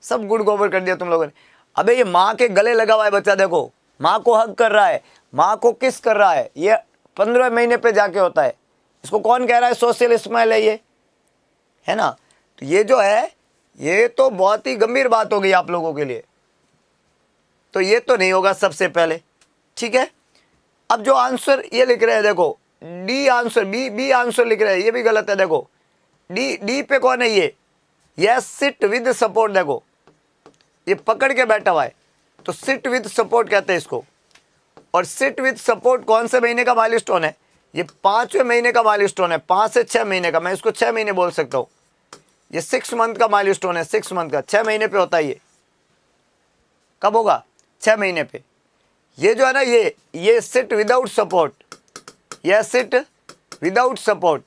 सब गुड़ गोबर कर दिया तुम लोगों ने। अबे ये माँ के गले लगा हुआ है बच्चा, देखो माँ को हग कर रहा है, माँ को किस कर रहा है, ये 15 महीने पे जाके होता है। इसको कौन कह रहा है? सोशल स्माइल है ये, है ना। तो ये जो है ये तो बहुत ही गंभीर बात हो गई आप लोगों के लिए, तो ये तो नहीं होगा सबसे पहले, ठीक है। अब जो आंसर ये लिख रहे हैं देखो, डी आंसर, बी आंसर लिख रहे हैं, ये भी गलत है। देखो डी पे कौन है? ये सिट विद सपोर्ट, देखो ये पकड़ के बैठा हुआ है, तो सिट विद सपोर्ट कहते हैं इसको। और सिट विद सपोर्ट कौन से महीने का माइलस्टोन है? ये 5वें महीने का माइलस्टोन है, 5 से 6 महीने का। मैं इसको 6 महीने बोल सकता हूँ, ये 6 मंथ का माइलस्टोन है, 6 मंथ का, 6 महीने पे होता है ये। कब होगा? 6 महीने पे। ये जो है ना ये सिट विदाउट सपोर्ट, यह सिट विदाउट सपोर्ट।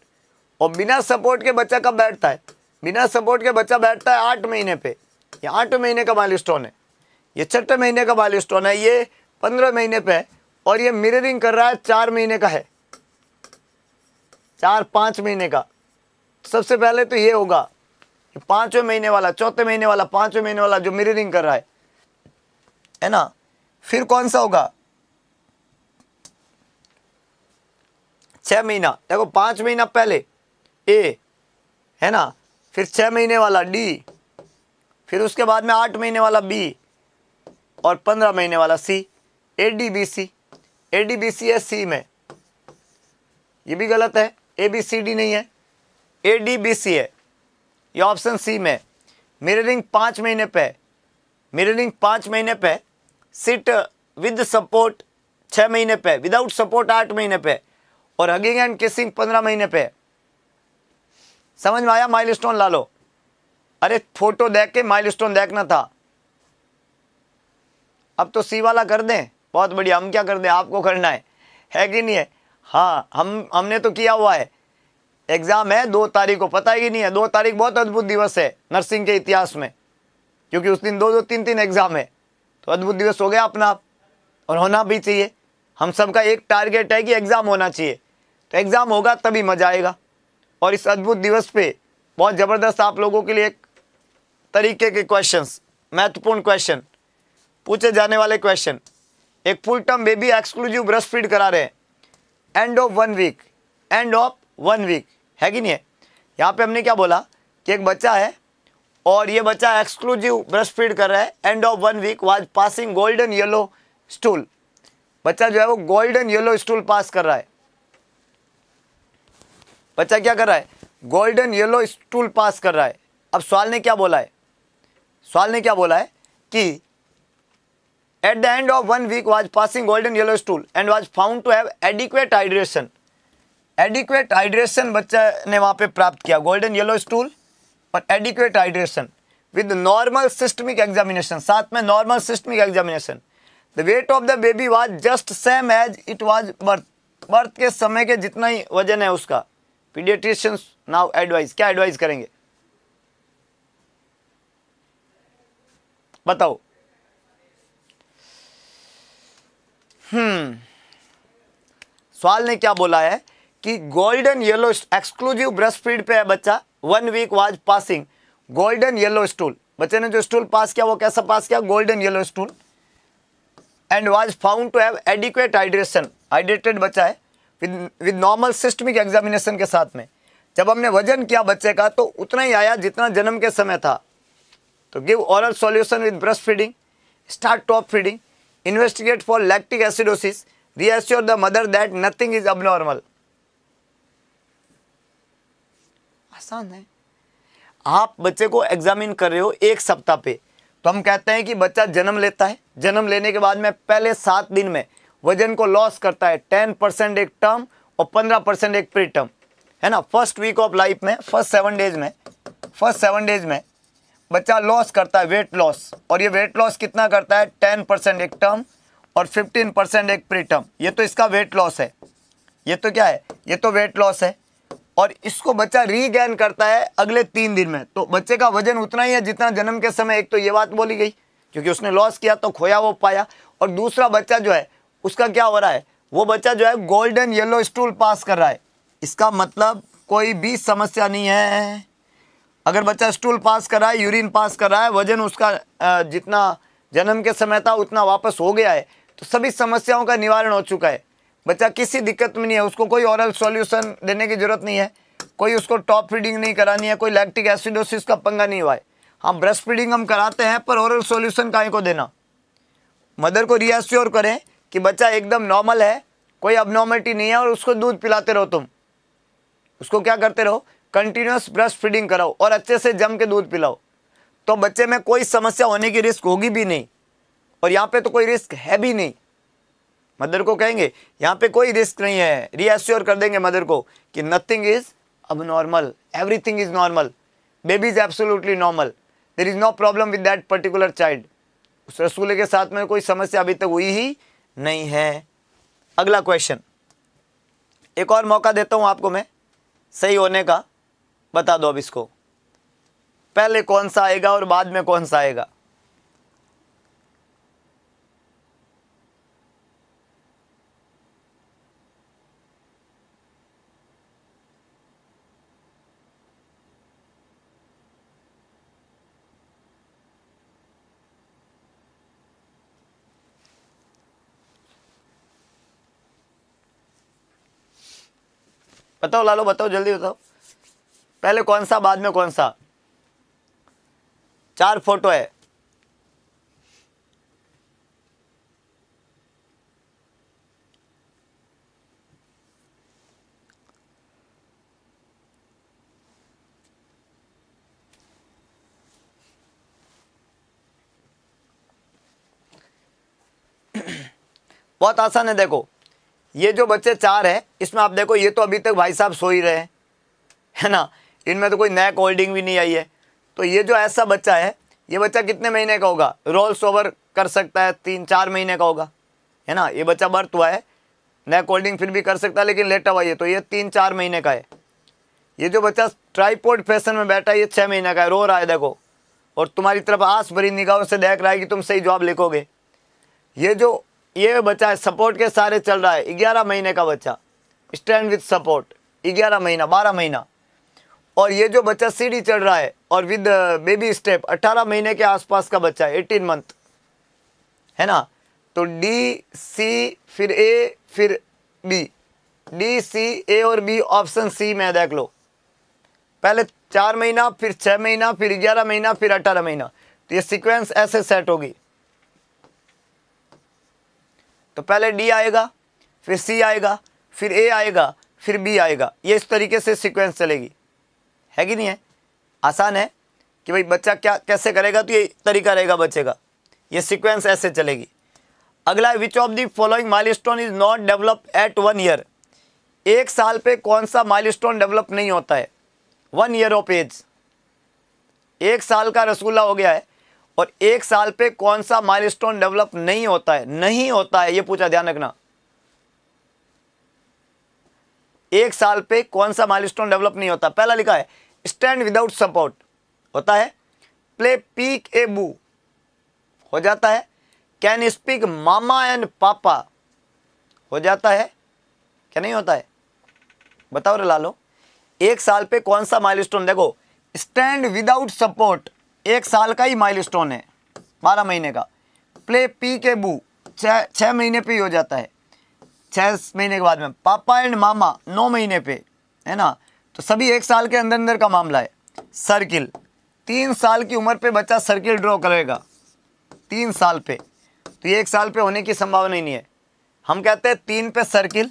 और बिना सपोर्ट के बच्चा कब बैठता है? बिना सपोर्ट के बच्चा बैठता है 8 महीने पे, ये 8वें महीने का माइलस्टोन है। ये 6ठे महीने का माइलस्टोन है, ये 15 महीने पे है। और ये मिररिंग कर रहा है 4 महीने का है, 4-5 महीने का। सबसे पहले तो ये होगा 5वें महीने वाला, 4थे महीने वाला, 5वें महीने वाला जो मिररिंग कर रहा है ना। फिर कौन सा होगा? 6 महीना, देखो 5 महीना पहले ए, है ना, फिर 6 महीने वाला डी, फिर उसके बाद में 8 महीने वाला बी और 15 महीने वाला C. A D B C है सी में, ये भी गलत है, ABCD नहीं है, ADBC है, ये ऑप्शन सी में। मिररिंग 5 महीने पे, मिररिंग 5 महीने पे, सिट विद सपोर्ट 6 महीने पे, विदाउट सपोर्ट 8 महीने पे, और हगिंग एंड किसिंग 15 महीने पे। समझ में आया? माइलस्टोन ला लो। अरे फोटो देख के माइलस्टोन देखना था। अब तो सी वाला कर दें, बहुत बढ़िया। हम क्या कर दें, आपको करना है कि नहीं है? हाँ, हमने तो किया हुआ है। एग्ज़ाम है 2 तारीख को, पता ही नहीं है। 2 तारीख बहुत अद्भुत दिवस है नर्सिंग के इतिहास में, क्योंकि उस दिन 2-2, 3-3 एग्ज़ाम है, तो अद्भुत दिवस हो गया अपना आप, और होना भी चाहिए। हम सबका एक टारगेट है कि एग्ज़ाम होना चाहिए, तो एग्ज़ाम होगा तभी मज़ा आएगा। और इस अद्भुत दिवस पर बहुत ज़बरदस्त आप लोगों के लिए एक तरीके के क्वेश्चंस, महत्वपूर्ण क्वेश्चन पूछे जाने वाले क्वेश्चन। एक full term baby exclusive breast feed करा रहे हैं, एंड ऑफ वन वीक, है कि नहीं है? यहाँ पे हमने क्या बोला कि एक बच्चा है और ये बच्चा एक्सक्लूसिव ब्रेस्ट फीड कर रहा है। End of 1 week was passing golden yellow stool, बच्चा जो है वो गोल्डन येलो स्टूल पास कर रहा है। बच्चा क्या कर रहा है? गोल्डन येलो स्टूल पास कर रहा है। अब सवाल ने क्या बोला है? सवाल ने क्या बोला है कि At the end of 1 week was passing golden yellow stool and was found to have adequate hydration. Adequate hydration बच्चा ने वहाँ पे प्राप्त किया, golden yellow stool और adequate hydration with normal systemic examination, साथ में normal systemic examination. The weight of the baby was just same as it was birth, birth के समय के जितना ही वजन है उसका। पीडियाट्रिशियंस नाउ एडवाइस, क्या एडवाइस करेंगे बताओ। सवाल ने क्या बोला है कि golden yellow exclusive breast feed पे है बच्चा, 1 week was passing golden yellow stool, बच्चे ने जो स्टूल पास किया वो कैसा पास किया, golden yellow stool. And was found to have adequate hydration, hydrated बच्चा है विद नॉर्मल सिस्टमिक एग्जामिनेशन के साथ में। जब हमने वजन किया बच्चे का तो उतना ही आया जितना जन्म के समय था। तो give oral solution with breast feeding, start top feeding, investigate for lactic acidosis, reassure the mother that nothing is abnormal. आसान है, आप बच्चे को एग्जामिन कर रहे हो 1 सप्ताह पे। तो हम कहते हैं कि बच्चा जन्म लेता है, जन्म लेने के बाद में पहले 7 दिन में वजन को लॉस करता है, 10% एक टर्म और 15% एक प्री टर्म, है ना। फर्स्ट वीक ऑफ लाइफ में, फर्स्ट सेवन डेज में बच्चा लॉस करता है वेट लॉस, और ये वेट लॉस कितना करता है, 10% एक टर्म और 15% एक प्री टर्म। ये तो इसका वेट लॉस है, ये तो क्या है, ये तो वेट लॉस है। और इसको बच्चा रीगेन करता है अगले 3 दिन में। तो बच्चे का वजन उतना ही है जितना जन्म के समय, एक तो ये बात बोली गई, क्योंकि उसने लॉस किया तो खोया वो पाया। और दूसरा बच्चा जो है उसका क्या हो रहा है, वो बच्चा जो है गोल्डन येलो स्टूल पास कर रहा है। इसका मतलब कोई भी समस्या नहीं है। अगर बच्चा स्टूल पास कर रहा है, यूरिन पास कर रहा है, वजन उसका जितना जन्म के समय था उतना वापस हो गया है, तो सभी समस्याओं का निवारण हो चुका है। बच्चा किसी दिक्कत में नहीं है, उसको कोई ओरल सॉल्यूशन देने की ज़रूरत नहीं है, कोई उसको टॉप फीडिंग नहीं करानी है, कोई लैक्टिक एसिडोसिस का पंगा नहीं हुआ है। हाँ, ब्रेस्ट फीडिंग हम कराते हैं पर ओरल सॉल्यूशन काहे को देना। मदर को रियश्योर करें कि बच्चा एकदम नॉर्मल है, कोई अबनॉर्मलिटी नहीं है, और उसको दूध पिलाते रहो तुम। उसको क्या करते रहो, कंटिन्यूस ब्रेस्ट फीडिंग कराओ और अच्छे से जम के दूध पिलाओ, तो बच्चे में कोई समस्या होने की रिस्क होगी भी नहीं। और यहाँ पे तो कोई रिस्क है भी नहीं। मदर को कहेंगे यहाँ पे कोई रिस्क नहीं है, रीअश्योर कर देंगे मदर को कि nothing is abnormal, everything is normal, baby is absolutely normal, there is no problem with that particular child. उस रसूले के साथ में कोई समस्या अभी तक हुई ही नहीं है। अगला क्वेश्चन, एक और मौका देता हूँ आपको मैं सही होने का, बता दो अब इसको पहले कौन सा आएगा और बाद में कौन सा आएगा। बताओ लालो, बताओ जल्दी बताओ, पहले कौन सा बाद में कौन सा। 4 फोटो है, बहुत आसान है। देखो ये जो बच्चे 4 है इसमें आप देखो, ये तो अभी तक भाई साहब सो ही रहे हैं, है ना, इनमें तो कोई नेक होल्डिंग भी नहीं आई है। तो ये जो ऐसा बच्चा है, ये बच्चा कितने महीने का होगा, रोल्स ओवर कर सकता है, 3-4 महीने का होगा, है ना। ये बच्चा बर्थ हुआ है, नेक होल्डिंग फिर भी कर सकता है लेकिन लेटा हुआ है, तो ये 3-4 महीने का है। ये जो बच्चा ट्राइपोड फैशन में बैठा है ये 6 महीने का है, रो रहा है देखो, और तुम्हारी तरफ आस भरी निगाहों से देख रहा है कि तुम सही जवाब लिखोगे। ये जो ये बच्चा है सपोर्ट के सहारे चल रहा है, 11 महीने का बच्चा, स्टैंड विथ सपोर्ट, 11 महीना 12 महीना। और ये जो बच्चा सीढ़ी चढ़ रहा है और विद बेबी स्टेप, 18 महीने के आसपास का बच्चा है, 18 मंथ, है ना। तो डी सी फिर ए फिर बी, डी सी ए और बी, ऑप्शन सी में देख लो। पहले 4 महीना फिर 6 महीना फिर 11 महीना फिर 18 महीना, तो ये सीक्वेंस ऐसे सेट होगी। तो पहले डी आएगा फिर सी आएगा फिर ए आएगा फिर बी आएगा, ये इस तरीके से सीक्वेंस चलेगी, है कि नहीं है। आसान है कि भाई बच्चा क्या कैसे करेगा, तो ये तरीका रहेगा बच्चे का, ये सीक्वेंस ऐसे चलेगी। अगला, which of the following milestone is not develop at 1 year, 1 साल पे कौन सा माइलस्टोन डेवलप नहीं होता है, 1 ईयर ऑफ एज। एक साल का रसगुल्ला हो गया है और एक साल पे कौन सा माइलस्टोन डेवलप नहीं होता है ये पूछा, ध्यान रखना। एक साल पे कौन सा माइलस्टोन डेवलप नहीं होता। पहला लिखा है स्टैंड विदाउट सपोर्ट होता है, प्ले पीक ए बू हो जाता है, कैन स्पीक मामा एंड पापा हो जाता है, क्या नहीं होता है बताओ रे लालो। एक साल पे कौन सा माइलस्टोन, देखो स्टैंड विदाउट सपोर्ट एक साल का ही माइलस्टोन है, 12 महीने का। प्ले पी के बू 6 महीने पे ही हो जाता है, 6 महीने के बाद में। पापा एंड मामा 9 महीने पे, है ना। तो सभी एक साल के अंदर अंदर का मामला है। सर्किल 3 साल की उम्र पे बच्चा सर्किल ड्रॉ करेगा, 3 साल पे, तो ये एक साल पे होने की संभावना ही नहीं है। हम कहते हैं 3 पे सर्किल,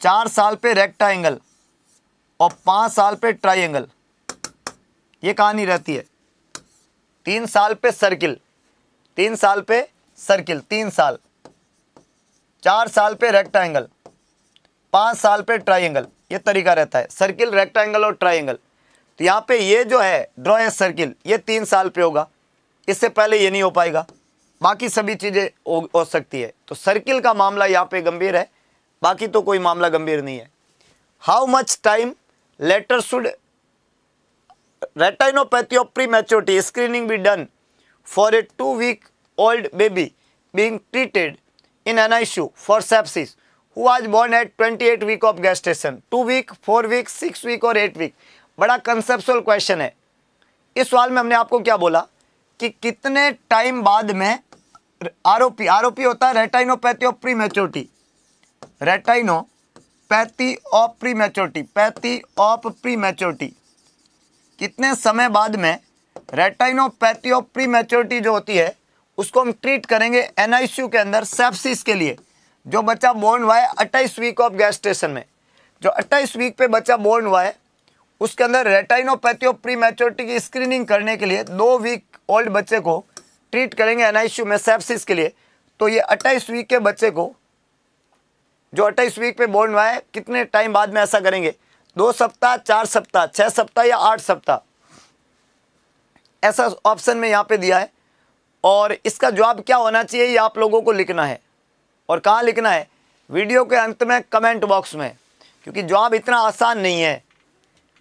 4 साल पे रेक्टाइंगल और 5 साल पे ट्राइंगल। ये कहानी रहती है 3 साल पे सर्किल, 3 साल पे सर्किल, 3 साल, 4 साल पे रेक्टाइंगल, 5 साल पे ट्राइंगल, ये तरीका रहता है। सर्किल, रेक्टाइंगल और ट्राइंगल। तो यहाँ पे ये जो है ड्रॉ है सर्किल, ये 3 साल पे होगा, इससे पहले ये नहीं हो पाएगा। बाकी सभी चीज़ें हो सकती है। तो सर्किल का मामला यहाँ पे गंभीर है, बाकी तो कोई मामला गंभीर नहीं है। How much time later should retinopathy of prematurity screening be done for a 2-week-old baby being treated in NICU for sepsis who was born at 28 week of gestation, 2 week, 4 week, 6 week और 8 week। बड़ा conceptual question है। इस सवाल में हमने आपको क्या बोला कि कितने टाइम बाद में आरोपी होता है retinopathy of prematurity, retinopathy of prematurity, pathy of prematurity, कितने समय बाद में रेटिनोपैथी ऑफ प्रीमैच्योरिटी जो होती है उसको हम ट्रीट करेंगे एनआईसीयू के अंदर सेप्सिस के लिए। जो बच्चा बोर्न हुआ है 28 वीक ऑफ गैस्ट्रेशन में, जो 28 वीक पे बच्चा बोर्न हुआ है उसके अंदर रेटिनोपैथी ऑफ प्रीमैच्योरिटी की स्क्रीनिंग करने के लिए 2 वीक ओल्ड बच्चे को ट्रीट करेंगे एनआईसीयू में सेप्सिस के लिए। तो ये 28 वीक के बच्चे को, जो 28 वीक पे बोर्न हुआ है, कितने टाइम बाद में ऐसा करेंगे? 2 सप्ताह, 4 सप्ताह, 6 सप्ताह या 8 सप्ताह, ऐसा ऑप्शन में यहाँ पे दिया है। और इसका जवाब क्या होना चाहिए ये आप लोगों को लिखना है। और कहाँ लिखना है? वीडियो के अंत में कमेंट बॉक्स में, क्योंकि जवाब इतना आसान नहीं है,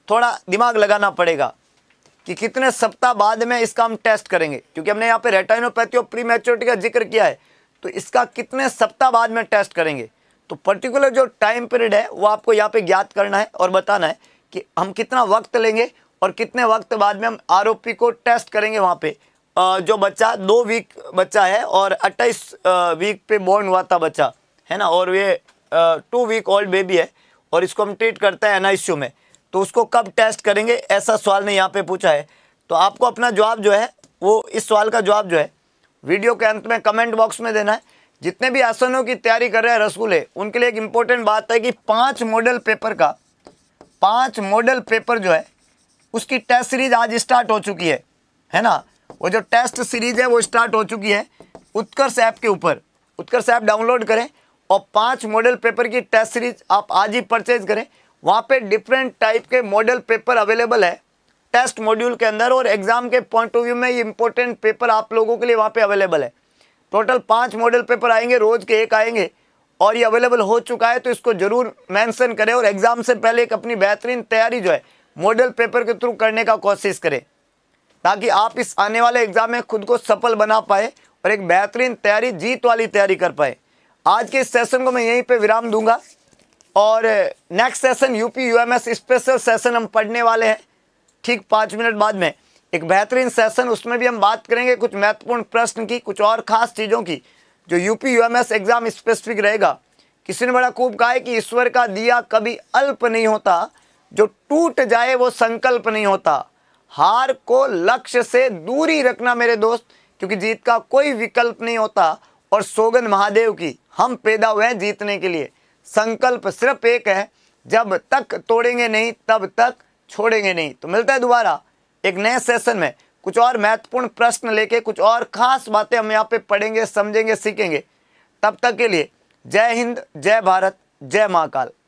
थोड़ा दिमाग लगाना पड़ेगा कि कितने सप्ताह बाद में इसका हम टेस्ट करेंगे। क्योंकि हमने यहाँ पे रेटिनोपैथी ऑफ प्रीमैच्योरिटी का जिक्र किया है, तो इसका कितने सप्ताह बाद में टेस्ट करेंगे, तो पर्टिकुलर जो टाइम पीरियड है वो आपको यहाँ पे ज्ञात करना है और बताना है कि हम कितना वक्त लेंगे और कितने वक्त बाद में हम आरोपी को टेस्ट करेंगे। वहाँ पे जो बच्चा 2 वीक बच्चा है और 28 वीक पे बोर्न हुआ था बच्चा, है ना, और ये 2 वीक ओल्ड बेबी है और इसको हम ट्रीट करते हैं एनआईसीयू में, तो उसको कब टेस्ट करेंगे, ऐसा सवाल ने यहाँ पर पूछा है। तो आपको अपना जवाब जो है वो, इस सवाल का जवाब जो है वीडियो के अंत में कमेंट बॉक्स में देना है। जितने भी आसनों की तैयारी कर रहे हैं रसगुल्ले, उनके लिए एक इम्पोर्टेंट बात है कि 5 मॉडल पेपर का, 5 मॉडल पेपर जो है उसकी टेस्ट सीरीज आज स्टार्ट हो चुकी है, है ना। वो जो टेस्ट सीरीज है वो स्टार्ट हो चुकी है उत्कर्ष ऐप के ऊपर। उत्कर्ष ऐप डाउनलोड करें और 5 मॉडल पेपर की टेस्ट सीरीज आप आज ही परचेज करें। वहाँ पर डिफरेंट टाइप के मॉडल पेपर अवेलेबल है टेस्ट मॉड्यूल के अंदर, और एग्ज़ाम के पॉइंट ऑफ व्यू में ये इम्पोर्टेंट पेपर आप लोगों के लिए वहाँ पर अवेलेबल है। टोटल 5 मॉडल पेपर आएंगे, रोज़ के एक आएंगे, और ये अवेलेबल हो चुका है, तो इसको ज़रूर मेंशन करें और एग्ज़ाम से पहले एक अपनी बेहतरीन तैयारी जो है मॉडल पेपर के थ्रू करने का कोशिश करें, ताकि आप इस आने वाले एग्ज़ाम में खुद को सफल बना पाए और एक बेहतरीन तैयारी, जीत वाली तैयारी कर पाए। आज के इस सेशन को मैं यहीं पर विराम दूंगा और next session UP UMS special session हम पढ़ने वाले हैं ठीक 5 मिनट बाद में, एक बेहतरीन सेशन। उसमें भी हम बात करेंगे कुछ महत्वपूर्ण प्रश्न की, कुछ और ख़ास चीज़ों की जो UP UMS एग्ज़ाम स्पेसिफिक रहेगा। किसी ने बड़ा खूब कहा है कि ईश्वर का दिया कभी अल्प नहीं होता, जो टूट जाए वो संकल्प नहीं होता। हार को लक्ष्य से दूरी रखना मेरे दोस्त, क्योंकि जीत का कोई विकल्प नहीं होता। और सौगंध महादेव की, हम पैदा हुए हैं जीतने के लिए। संकल्प सिर्फ एक है, जब तक तोड़ेंगे नहीं तब तक छोड़ेंगे नहीं। तो मिलता है दोबारा एक नए सेशन में, कुछ और महत्वपूर्ण प्रश्न लेके, कुछ और ख़ास बातें हम यहाँ पे पढ़ेंगे, समझेंगे, सीखेंगे। तब तक के लिए जय हिंद, जय भारत, जय महाकाल।